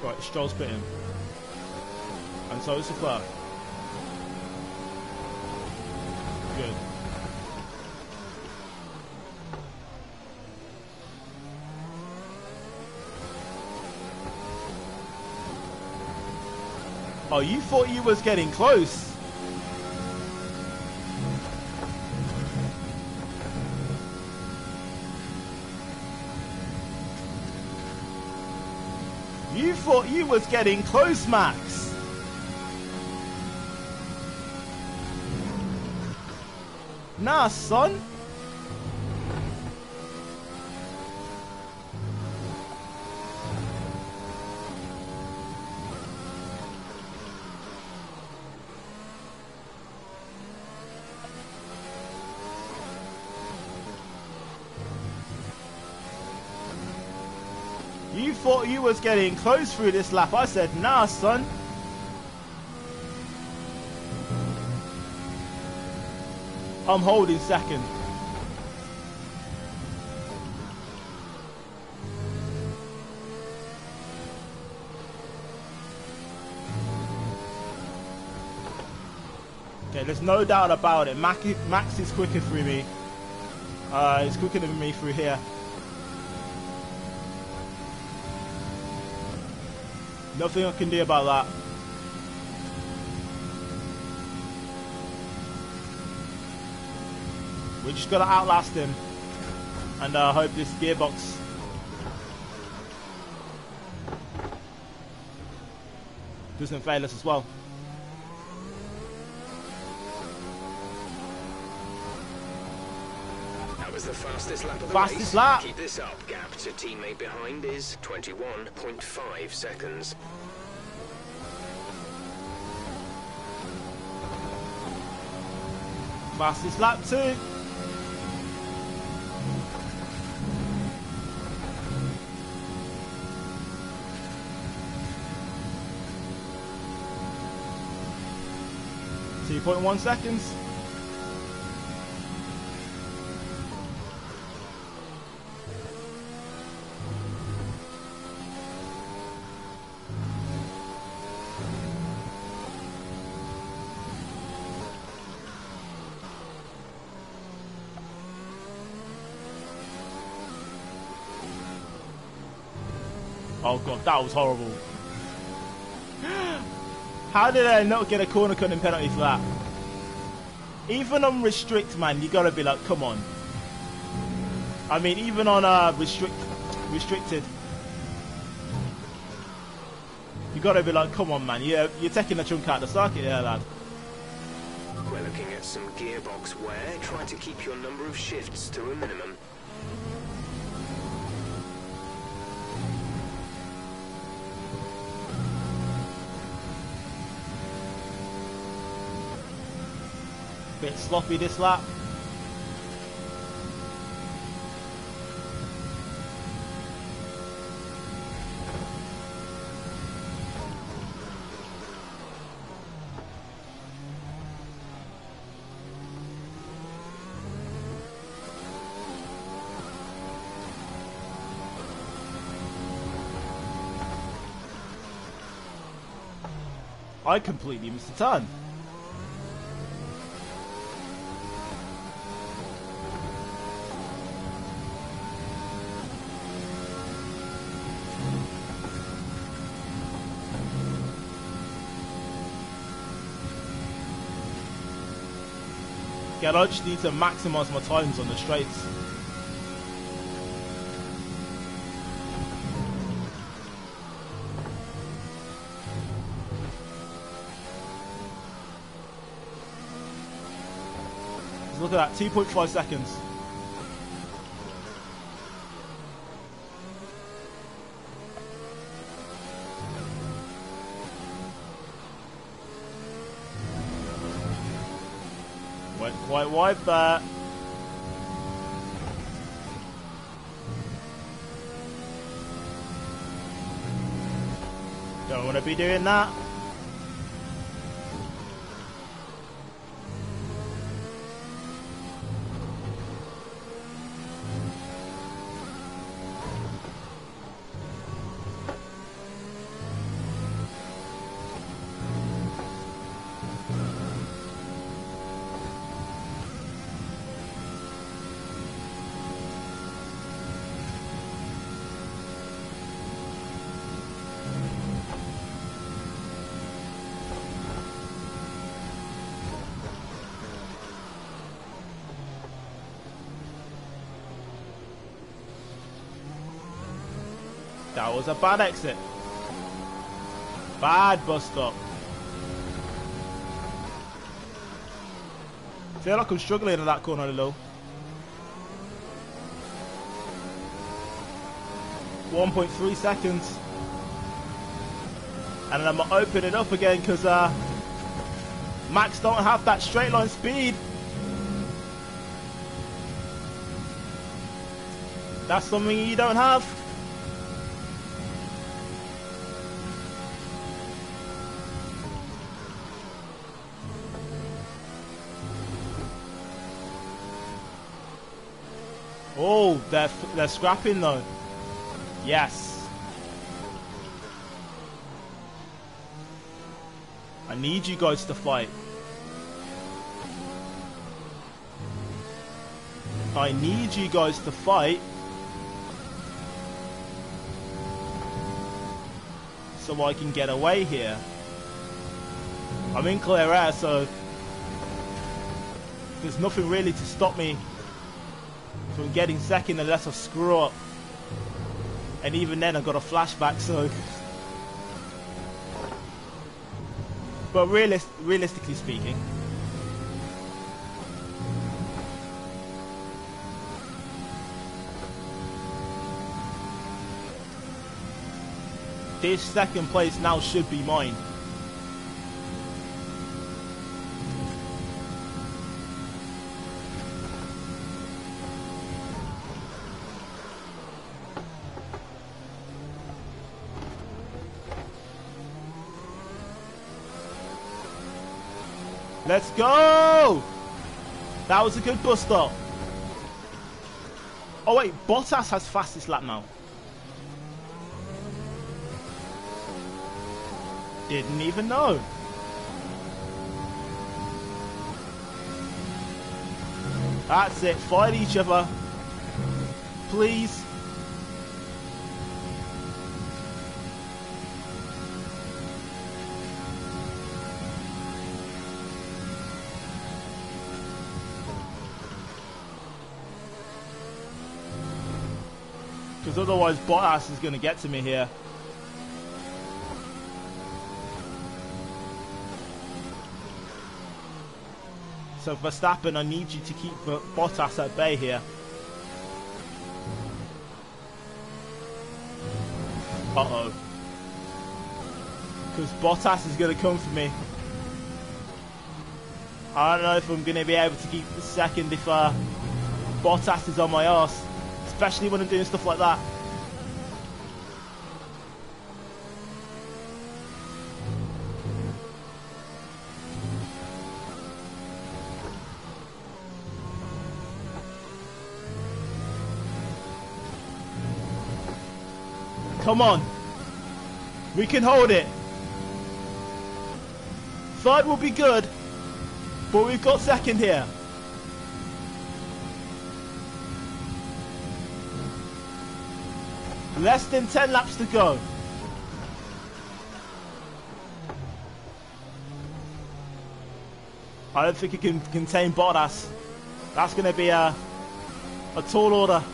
Right, Stroll's pit him. And so is the flag. Good. Oh, you thought you was getting close. You thought you was getting close, Max. Nah, son. You thought you was getting close through this lap. I said, nah, son. I'm holding second. Okay, there's no doubt about it. Max is quicker through me. He's quicker than me through here. Nothing I can do about that. We just gotta outlast him, and I hope this gearbox. Doesn't fail us as well. That was the fastest lap of the race. Lap. Keep this up. Gap to teammate behind is 21.5 seconds. Fastest lap 2. 3.1 seconds. Oh god, that was horrible. How did I not get a corner cutting penalty for that? Even on restrict, man, you gotta be like, come on. I mean, even on restricted, you gotta be like, come on, man. You're taking a chunk out of the circuit here, lad. We're looking at some gearbox wear. Try to keep your number of shifts to a minimum. Bit sloppy this lap. I completely missed the turn. I just need to maximise my times on the straights. Just look at that, 2.5 seconds. Quite wide, but don't want to be doing that. That was a bad exit. Bad bus stop. Feel like I'm struggling in that corner a little. 1.3 seconds. And I'm going to open it up again because Max don't have that straight line speed. That's something you don't have. Oh, they're scrapping though. Yes. I need you guys to fight. I need you guys to fight. So I can get away here. I'm in clear air, so there's nothing really to stop me from getting second unless I screw up, and even then I got a flashback. So, but realistically speaking, this second place now should be mine. Let's go! That was a good bus stop. Oh wait, Bottas has fastest lap now. Didn't even know. That's it, fight each other. Please. Because otherwise Bottas is going to get to me here. So Verstappen, I need you to keep Bottas at bay here. Uh-oh. Because Bottas is going to come for me. I don't know if I'm going to be able to keep the second if Bottas is on my arse. Especially when I'm doing stuff like that. Come on. We can hold it. Third will be good. But we've got second here. Less than 10 laps to go. I don't think it can contain Bottas. That's going to be a tall order.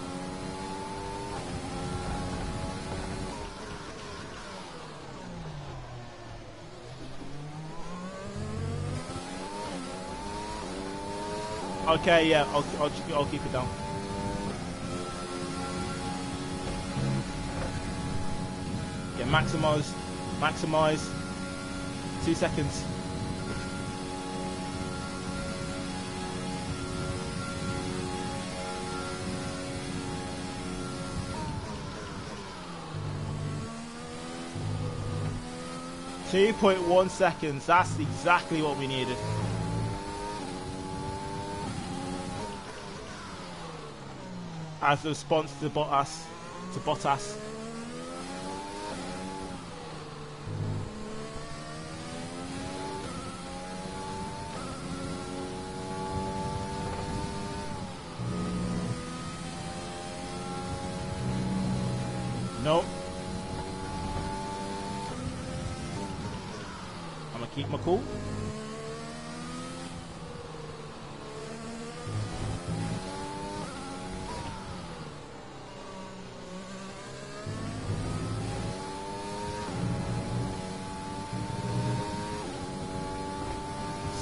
Okay, yeah, I'll keep it down. Yeah, maximise. 2 seconds. .1 seconds. That's exactly what we needed. As a response to Bottas. Nope. I'm gonna keep my cool.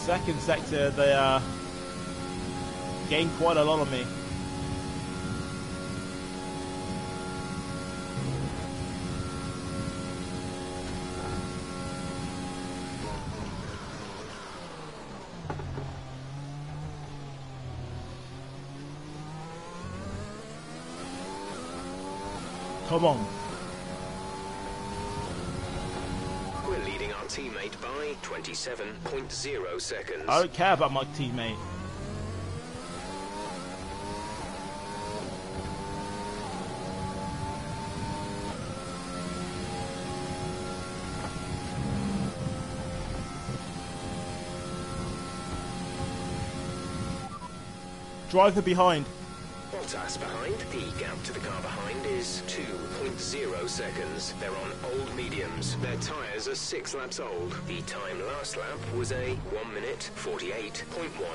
Second sector, they gain quite a lot on me. Come on. Teammate by 27.0 seconds. I don't care about my teammate. Driver behind. Bottas behind. The gap to the car behind is 2.0 seconds. They're on old mediums. Their tyres are 6 laps old. The time last lap was a 1:48.1.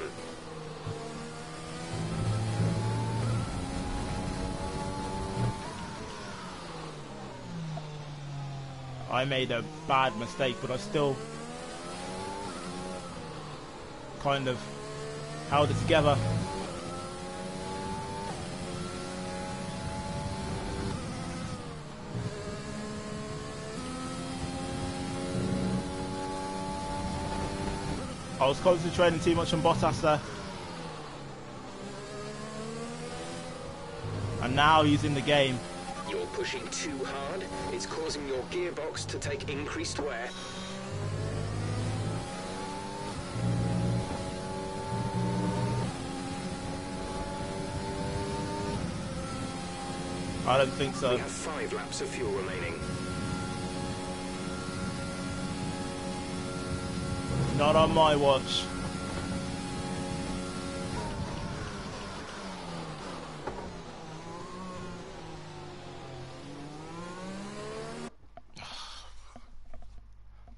I made a bad mistake, but I still kind of held it together. I was concentrating too much on Bottas there. And now he's in the game. You're pushing too hard. It's causing your gearbox to take increased wear. I don't think so. We have 5 laps of fuel remaining. Not on my watch.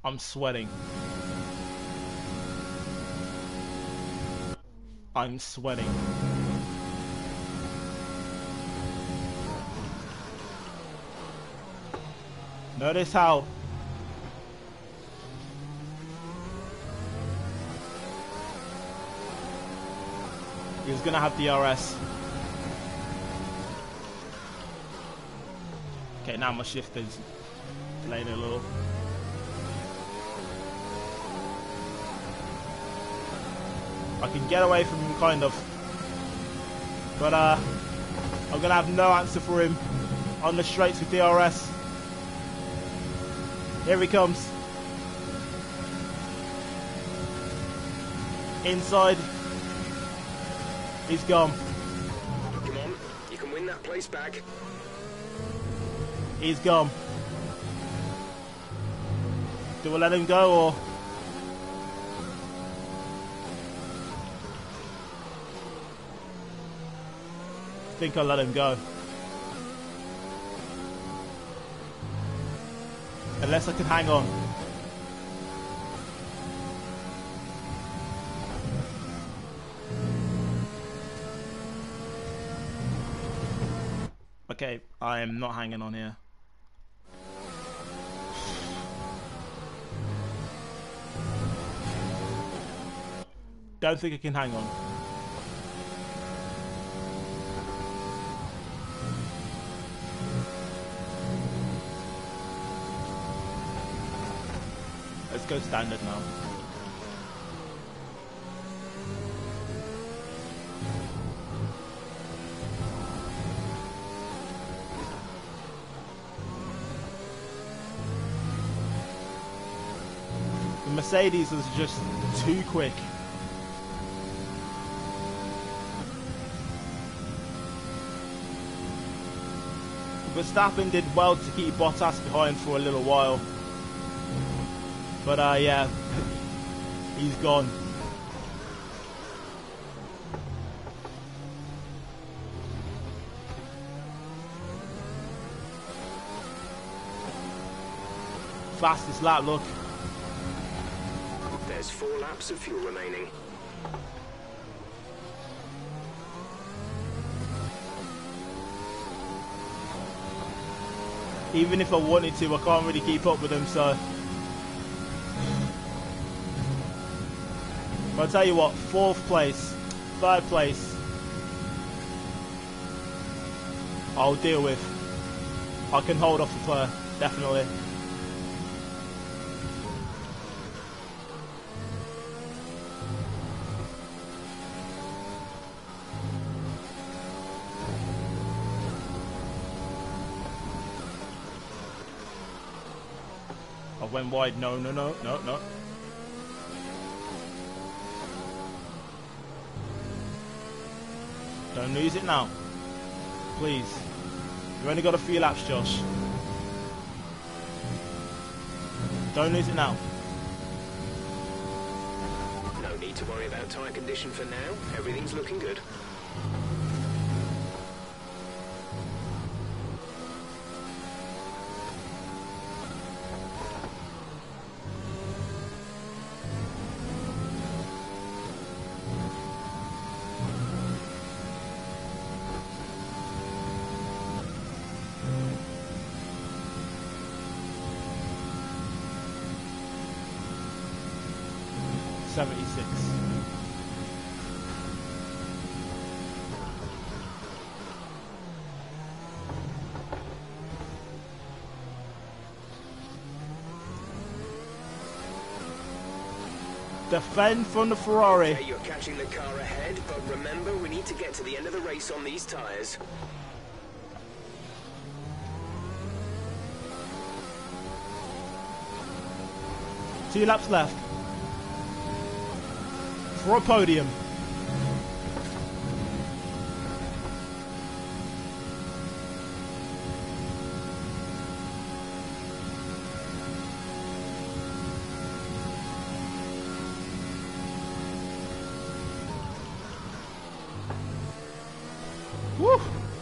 I'm sweating. I'm sweating. Notice how he was gonna have the DRS. Okay, now my shift is delayed a little. I can get away from him, kind of. But I'm gonna have no answer for him on the straights with DRS. Here he comes. Inside. He's gone. Come on, you can win that place back. He's gone. Do we let him go or? I think I'll let him go. Unless I can hang on. Okay, I am not hanging on here. Don't think I can hang on. Go standard now. The Mercedes was just too quick. Verstappen did well to keep Bottas behind for a little while. But yeah, he's gone. Fastest lap, look. There's 4 laps of fuel remaining. Even if I wanted to, I can't really keep up with him, so. I'll tell you what, 4th place, 3rd place, I'll deal with. I can hold off for her, definitely. I went wide, no. Don't lose it now. Please. You've only got a few laps, Josh. Don't lose it now. No need to worry about tyre condition for now. Everything's looking good. Defend from the Ferrari. Okay, you're catching the car ahead, but remember we need to get to the end of the race on these tyres. Two laps left. For a podium.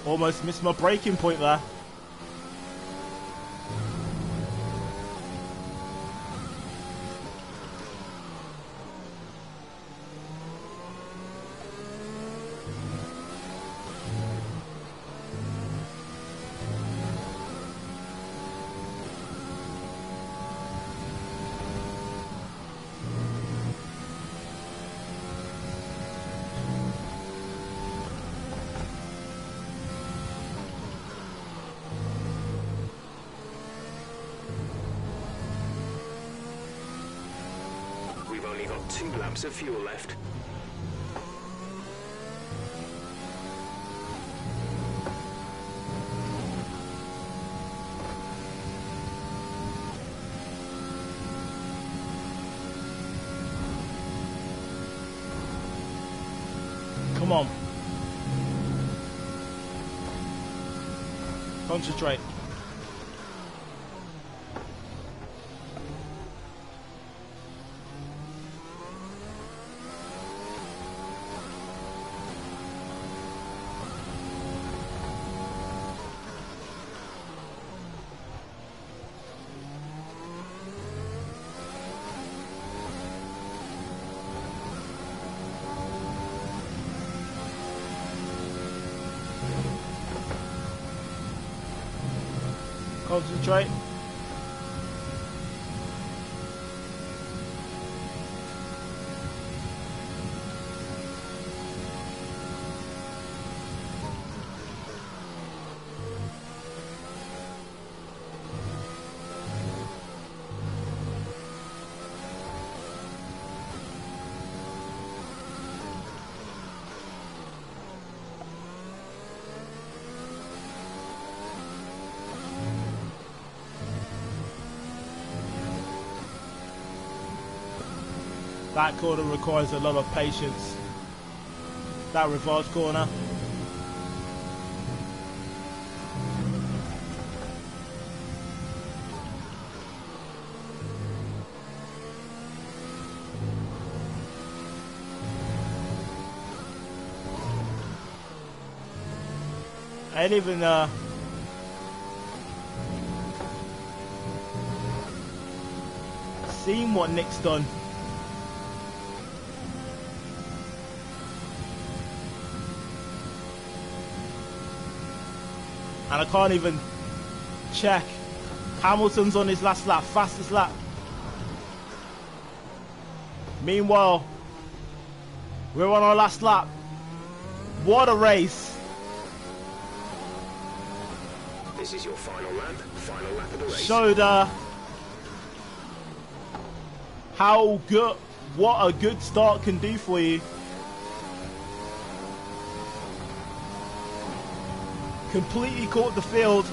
Almost missed my braking point there. Two laps of fuel left. Come on. Concentrate. Concentrate. That corner requires a lot of patience. That reverse corner. And even seen what Nyck's done. And I can't even check. Hamilton's on his last lap, fastest lap. Meanwhile, we're on our last lap. What a race. This is your final lap of the race. Showed how good, what a good start can do for you. Completely caught the field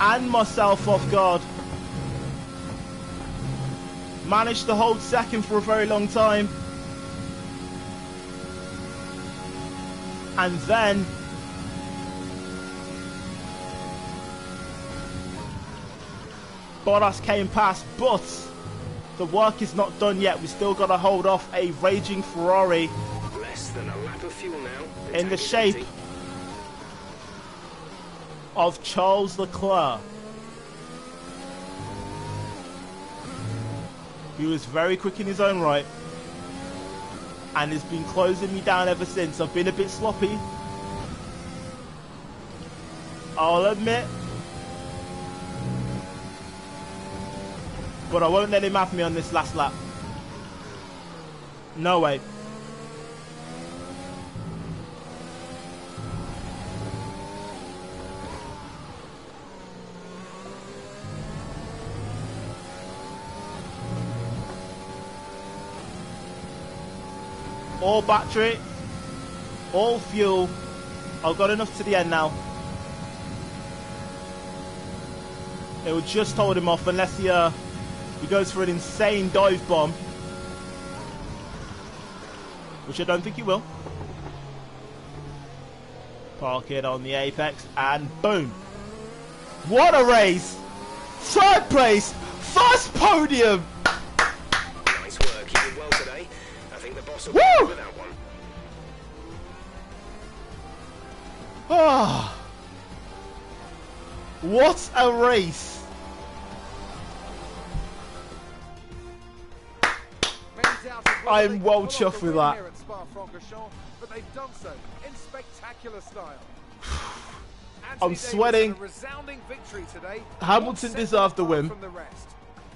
and myself off guard. Managed to hold second for a very long time. And then Bottas came past, but the work is not done yet. We still got to hold off a raging Ferrari. Less than a lap of fuel now. In the shape of Charles Leclerc, who was very quick in his own right and has been closing me down ever since. I've been a bit sloppy, I'll admit, but I won't let him have me on this last lap. No way. All battery, all fuel. I've got enough to the end now. It will just hold him off unless he goes for an insane dive bomb, which I don't think he will. Park it on the apex and boom. What a race. Third place, first podium. Nice work, you did well today. I think the boss will woo! With that one. Ah. Oh. What a race! I'm well chuffed with that. But they've done so in spectacular style. I'm sweating. Hamilton deserved the win.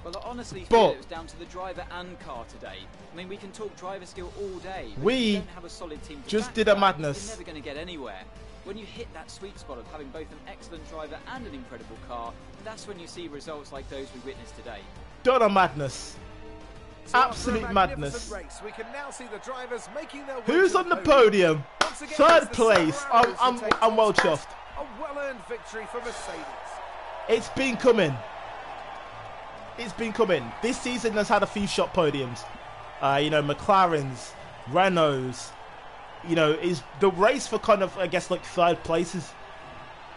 Well, honestly, but it was down to the driver and car today. I mean, we can talk driver skill all day. We don't have a solid team to just did a madness. You're never going to get anywhere. When you hit that sweet spot of having both an excellent driver and an incredible car, that's when you see results like those we witnessed today. Done a madness. Absolute madness. Race, we can now see the drivers making their way. Who's on the podium? Again, third place. I'm well chuffed. A well-earned victory for Mercedes. It's been coming. It's been coming. This season has had a few shot podiums. You know, McLaren's, Renault's. You know, is the race for kind of, I guess, like third places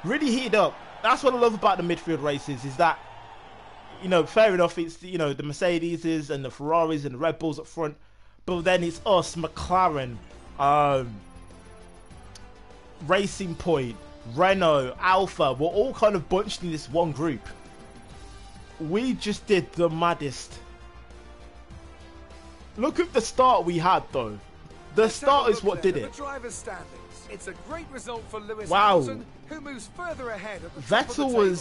really heated up. That's what I love about the midfield races, is that, you know, fair enough, it's, you know, the Mercedeses and the Ferraris and the Red Bulls up front, but then it's us, McLaren, Racing Point, Renault, Alpha, we're all kind of bunched in this one group. We just did the maddest. Look at the start we had, though. The start is what did it. It's a great result for Lewis Hamilton, who moves further ahead at the top of the table.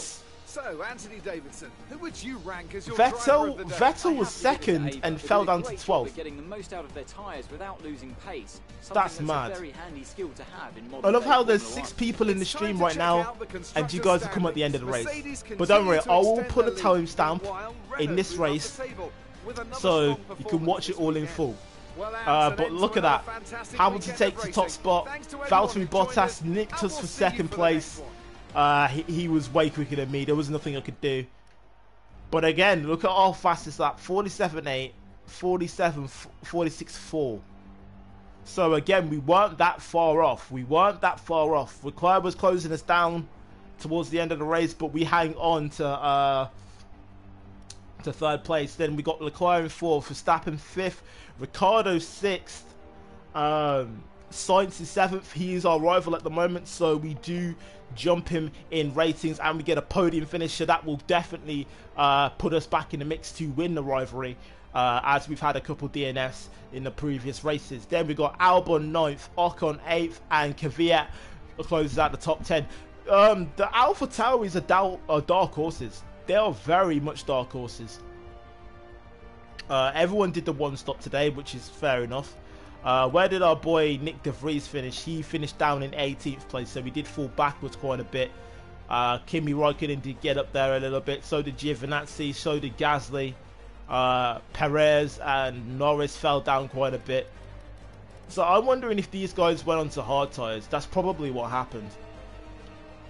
So, Anthony Davidson, who would you rank as your driver of the day? Vettel was second and fell down to 12th. Getting the most out of their tires without losing pace. That's mad. Very handy skill to have in modern day. I love how there's 6 people in the stream right now, and you guys will come at the end of the race. But don't worry, I will put a timestamp in this race, so you can watch it all in full. But look at that. Hamilton takes the top spot. Valtteri Bottas nicked us for second place. He was way quicker than me. There was nothing I could do. But again, look at how fast it's that. 47.8, 47, 46.4. So again, we weren't that far off. We weren't that far off. Ricciardo was closing us down towards the end of the race, but we hang on to third place. Then we got Leclerc in fourth, Verstappen fifth, Ricciardo sixth, Sainz is seventh. He is our rival at the moment, so we do jump him in ratings, and we get a podium finish, so that will definitely put us back in the mix to win the rivalry, as we've had a couple DNFs in the previous races. Then we got Albon 9th, Ocon 8th, and Kvyat closes out the top 10. The Alpha Tauris are dark horses. They are very much dark horses. Everyone did the one stop today, which is fair enough. Where did our boy Nyck de Vries finish? He finished down in 18th place, so we did fall backwards quite a bit. Kimi Räikkönen did get up there a little bit, so did Giovinazzi, so did Gasly. Perez and Norris fell down quite a bit. So I'm wondering if these guys went onto hard tyres. That's probably what happened.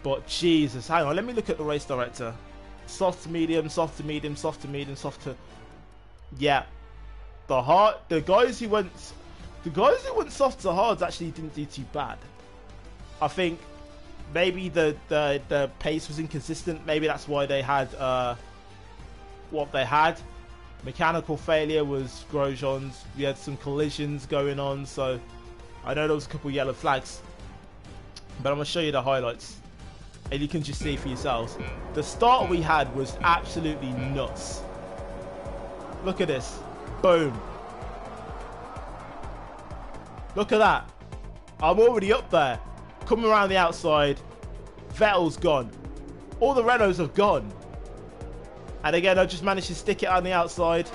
But Jesus, hang on, let me look at the race director. Soft to medium, soft to medium, soft to medium, soft to... Yeah. The guys who went soft to hards actually didn't do too bad. I think maybe the pace was inconsistent. Maybe that's why they had what they had. Mechanical failure was Grosjean's. We had some collisions going on, so I know there was a couple yellow flags. But I'm going to show you the highlights, and you can just see for yourselves. The start we had was absolutely nuts. Look at this. Boom. Look at that. I'm already up there. Coming around the outside. Vettel's gone. All the Renaults have gone. And again, I just managed to stick it on the outside.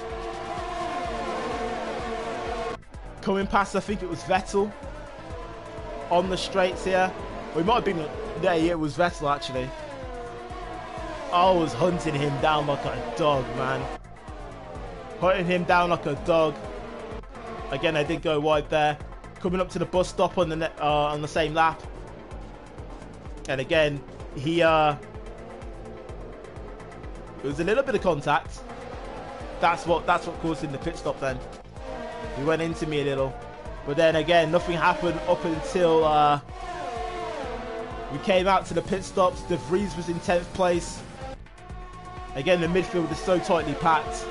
Coming past, I think it was Vettel. On the straights here. We might have been... Yeah, it was Vettel, actually. I was hunting him down like a dog, man. Hunting him down like a dog. Again, I did go wide there. Coming up to the bus stop on the same lap, and again he it was a little bit of contact. That's what caused him the pit stop. Then he went into me a little, but then again nothing happened up until we came out to the pit stops. De Vries was in 10th place. Again, the midfield is so tightly packed,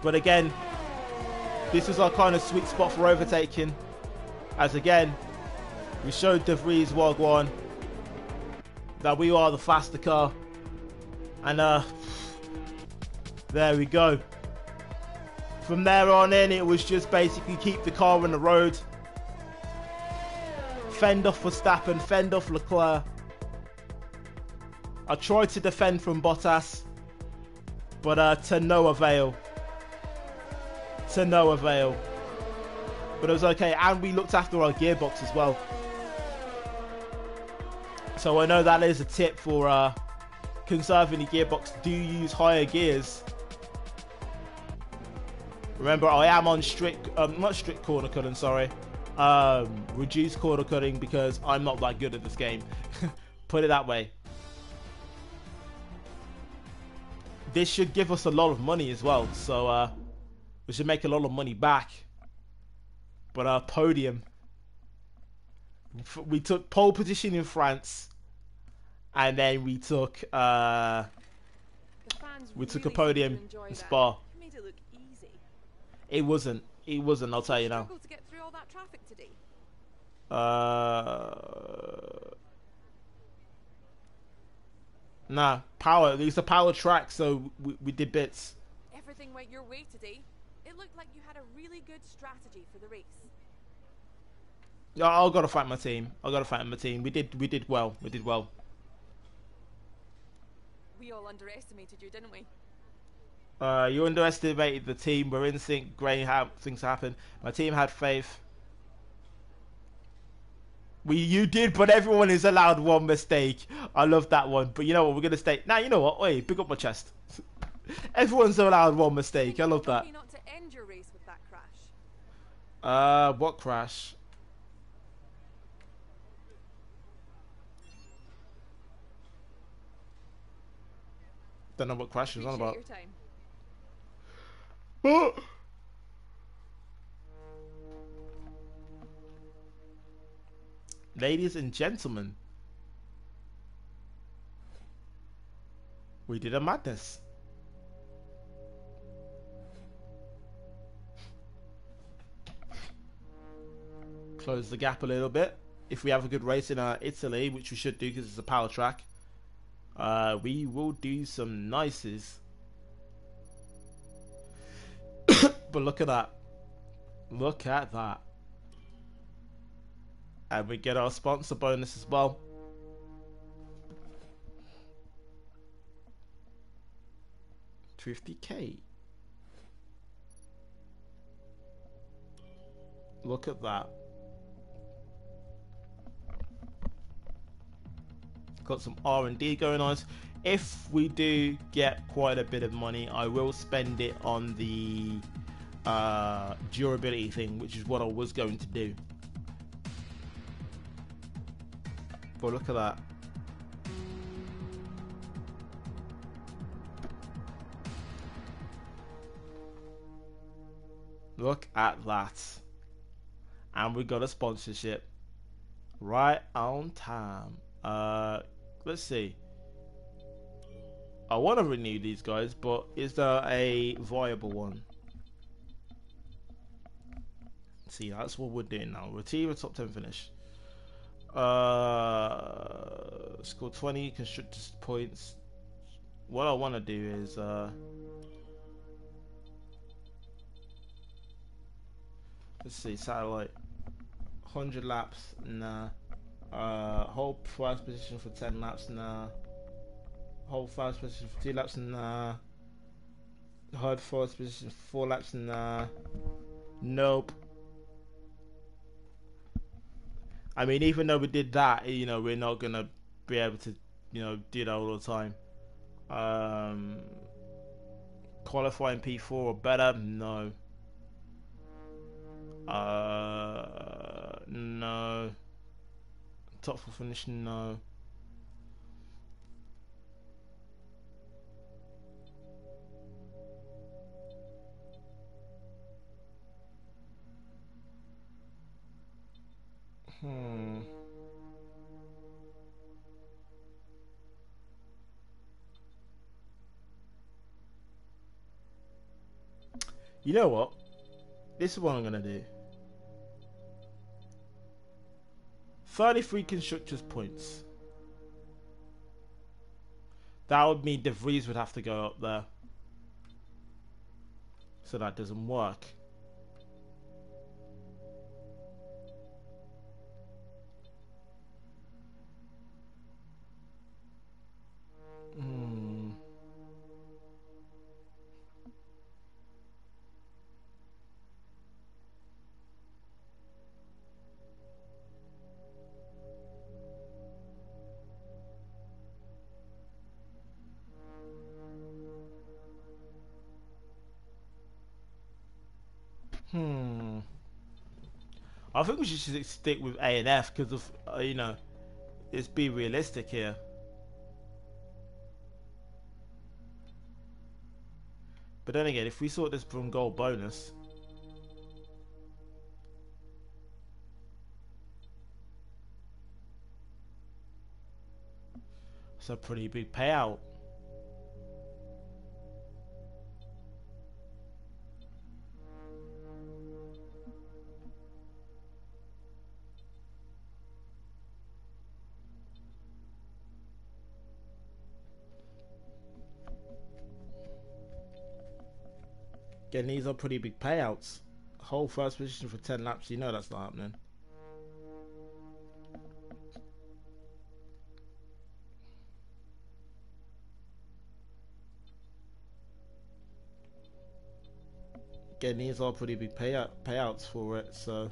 but again. This was our kind of sweet spot for overtaking, as again, we showed De Vries, Wagwan, that we are the faster car. And there we go. From there on in, it was just basically keep the car on the road, fend off Verstappen, fend off Leclerc. I tried to defend from Bottas, but to no avail. To no avail. But it was okay, and we looked after our gearbox as well. So I know that is a tip for conserving the gearbox. Do use higher gears. Remember, I am on not strict corner cutting, sorry. Reduced corner cutting because I'm not that good at this game. Put it that way. This should give us a lot of money as well. So we should make a lot of money back. But our podium. We took pole position in France. And then we took a podium in Spa. It wasn't. It wasn't. I'll tell you now. To get through all that traffic today. Nah, power. It was a power track, so we did bits. Everything went your way today. It looked like you had a really good strategy for the race. Yeah, I gotta thank my team. I gotta thank my team. We did well. We did well. We all underestimated you, didn't we? You underestimated the team. We're in sync. Great things happen. My team had faith. You did, but everyone is allowed one mistake. I love that one. But you know what? We're gonna stay. Now you know what? Oi, pick up my chest. Everyone's allowed one mistake. I love that. Not to end your race with that crash. What crash? Don't know what crash is on about. Ladies and gentlemen, we did a madness. Close the gap a little bit. If we have a good race in Italy, which we should do because it's a power track, we will do some nices. But look at that. Look at that. And we get our sponsor bonus as well. $50k. Look at that. Got some R&D going on. If we do get quite a bit of money, I will spend it on the durability thing, which is what I was going to do. But look at that. Look at that. And we got a sponsorship right on time. Let's see. I want to renew these guys, but is there a viable one? See, that's what we're doing now. We're achieving a top 10 finish. Score 20 constructors points. What I want to do is let's see, satellite 100 laps, nah. Whole first position for 10 laps, nah. Whole first position for 2 laps, nah. Hard first position for 4 laps, nah. Nope. I mean, even though we did that, you know, we're not gonna be able to, you know, do that all the time. Qualifying P4 or better? No. No. Top 4 finish? No. You know what? This is what I'm gonna do. 33 constructors points. That would mean De Vries would have to go up there. So that doesn't work. I think we should stick with A and F because of, you know, let's be realistic here. But then again, if we sort this from gold bonus, it's a pretty big payout. Again, these are pretty big payouts. Whole first position for 10 laps, you know that's not happening. Again, these are pretty big payouts for it, so...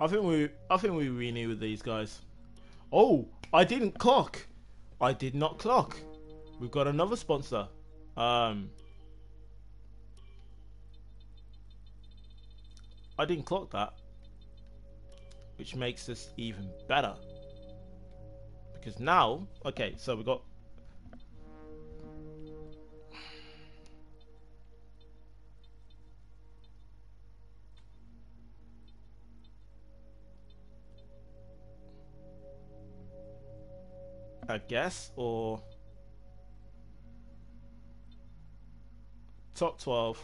I think we renew with these guys. Oh, I didn't clock. I did not clock. We've got another sponsor. I didn't clock that, which makes this even better because now, okay, so we got. I guess, or top 12.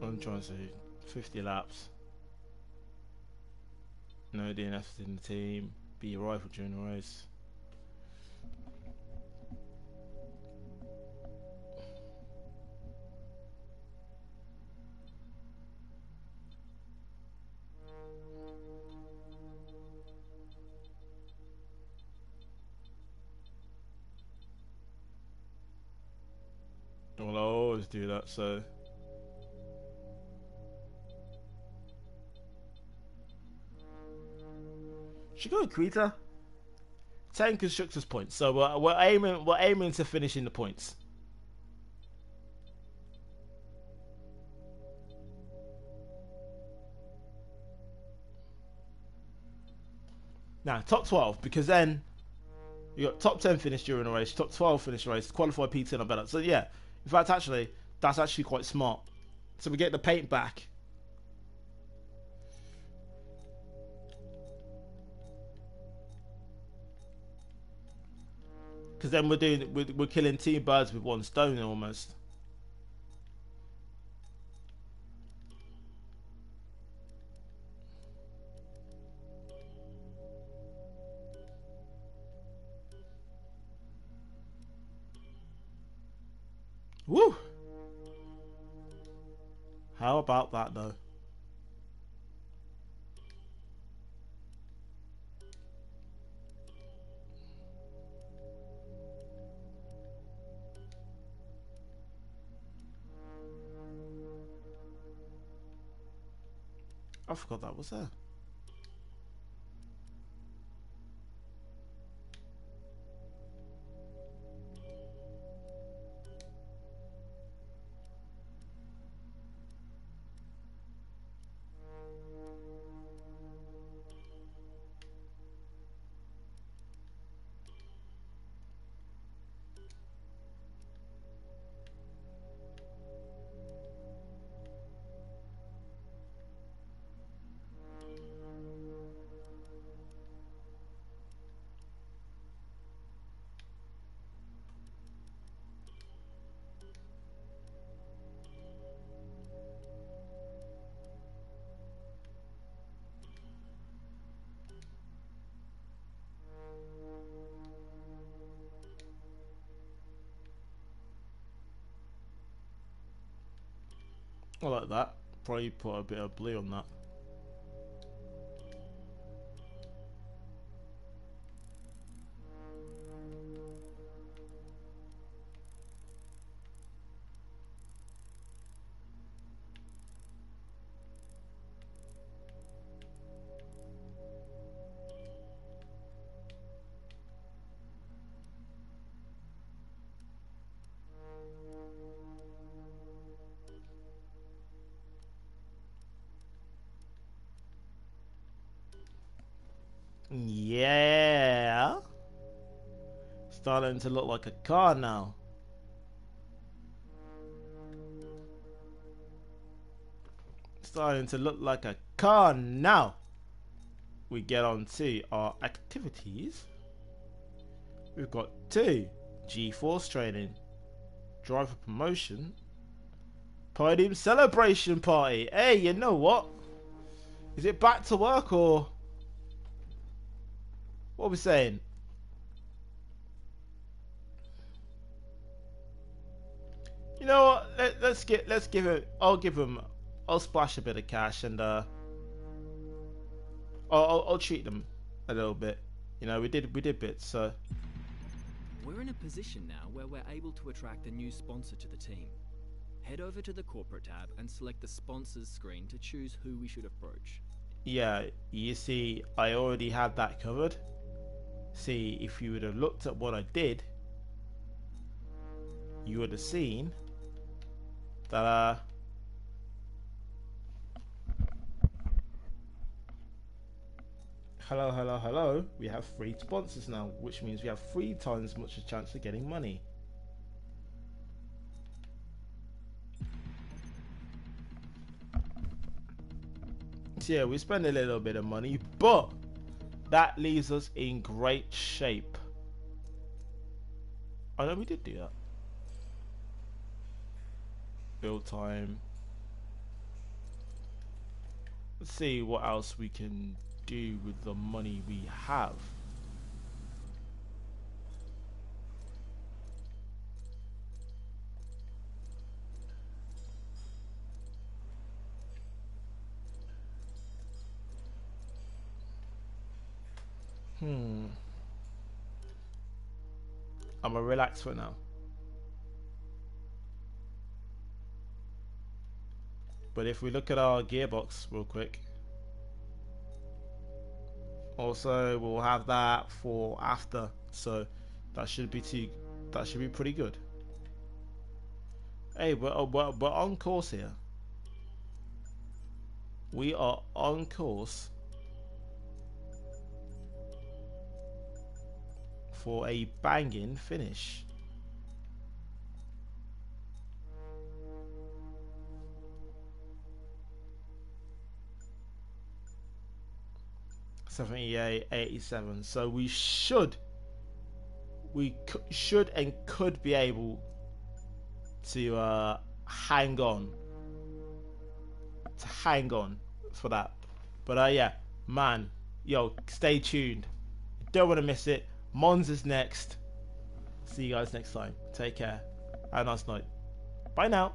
I'm trying to see 50 laps. No DNFs in the team. Be arrival during the race. Do that, so should go Krita. 10 constructors points, so we're aiming to finish in the points. Now top 12, because then you got top 10 finish during a race, top 12 finish race, qualify P10 or better. So yeah, in fact actually that's actually quite smart. So we get the paint back. Because then we're killing two birds with one stone almost. Woo! How about that though? I forgot that was there. I like that. Probably put a bit of blue on that. Yeah, starting to look like a car now. Starting to look like a car now. We get on to our activities. We've got 2 G-force training, driver promotion, podium celebration party. Hey, you know what? Is it back to work or? What are we saying? You know what? Let's give him. I'll give him. I'll splash a bit of cash and I'll treat them a little bit. You know, we did bits. So we're in a position now where we're able to attract a new sponsor to the team. Head over to the corporate tab and select the sponsors screen to choose who we should approach. Yeah, you see, I already had that covered. See, if you would have looked at what I did, you would have seen that hello, we have 3 sponsors now, which means we have 3 times much a chance of getting money. So yeah, we spend a little bit of money, but that leaves us in great shape. I know we did do that. Build time. Let's see what else we can do with the money we have. I'm gonna relax for now. But if we look at our gearbox real quick, also we'll have that for after, so that should be pretty good. Hey, we're on course here. We are on course for a banging finish. $78.87. So we should and could be able to hang on for that. But yeah, man, yo, stay tuned. Don't want to miss it. Monza's next. See you guys next time. Take care. Have a nice night. Bye now.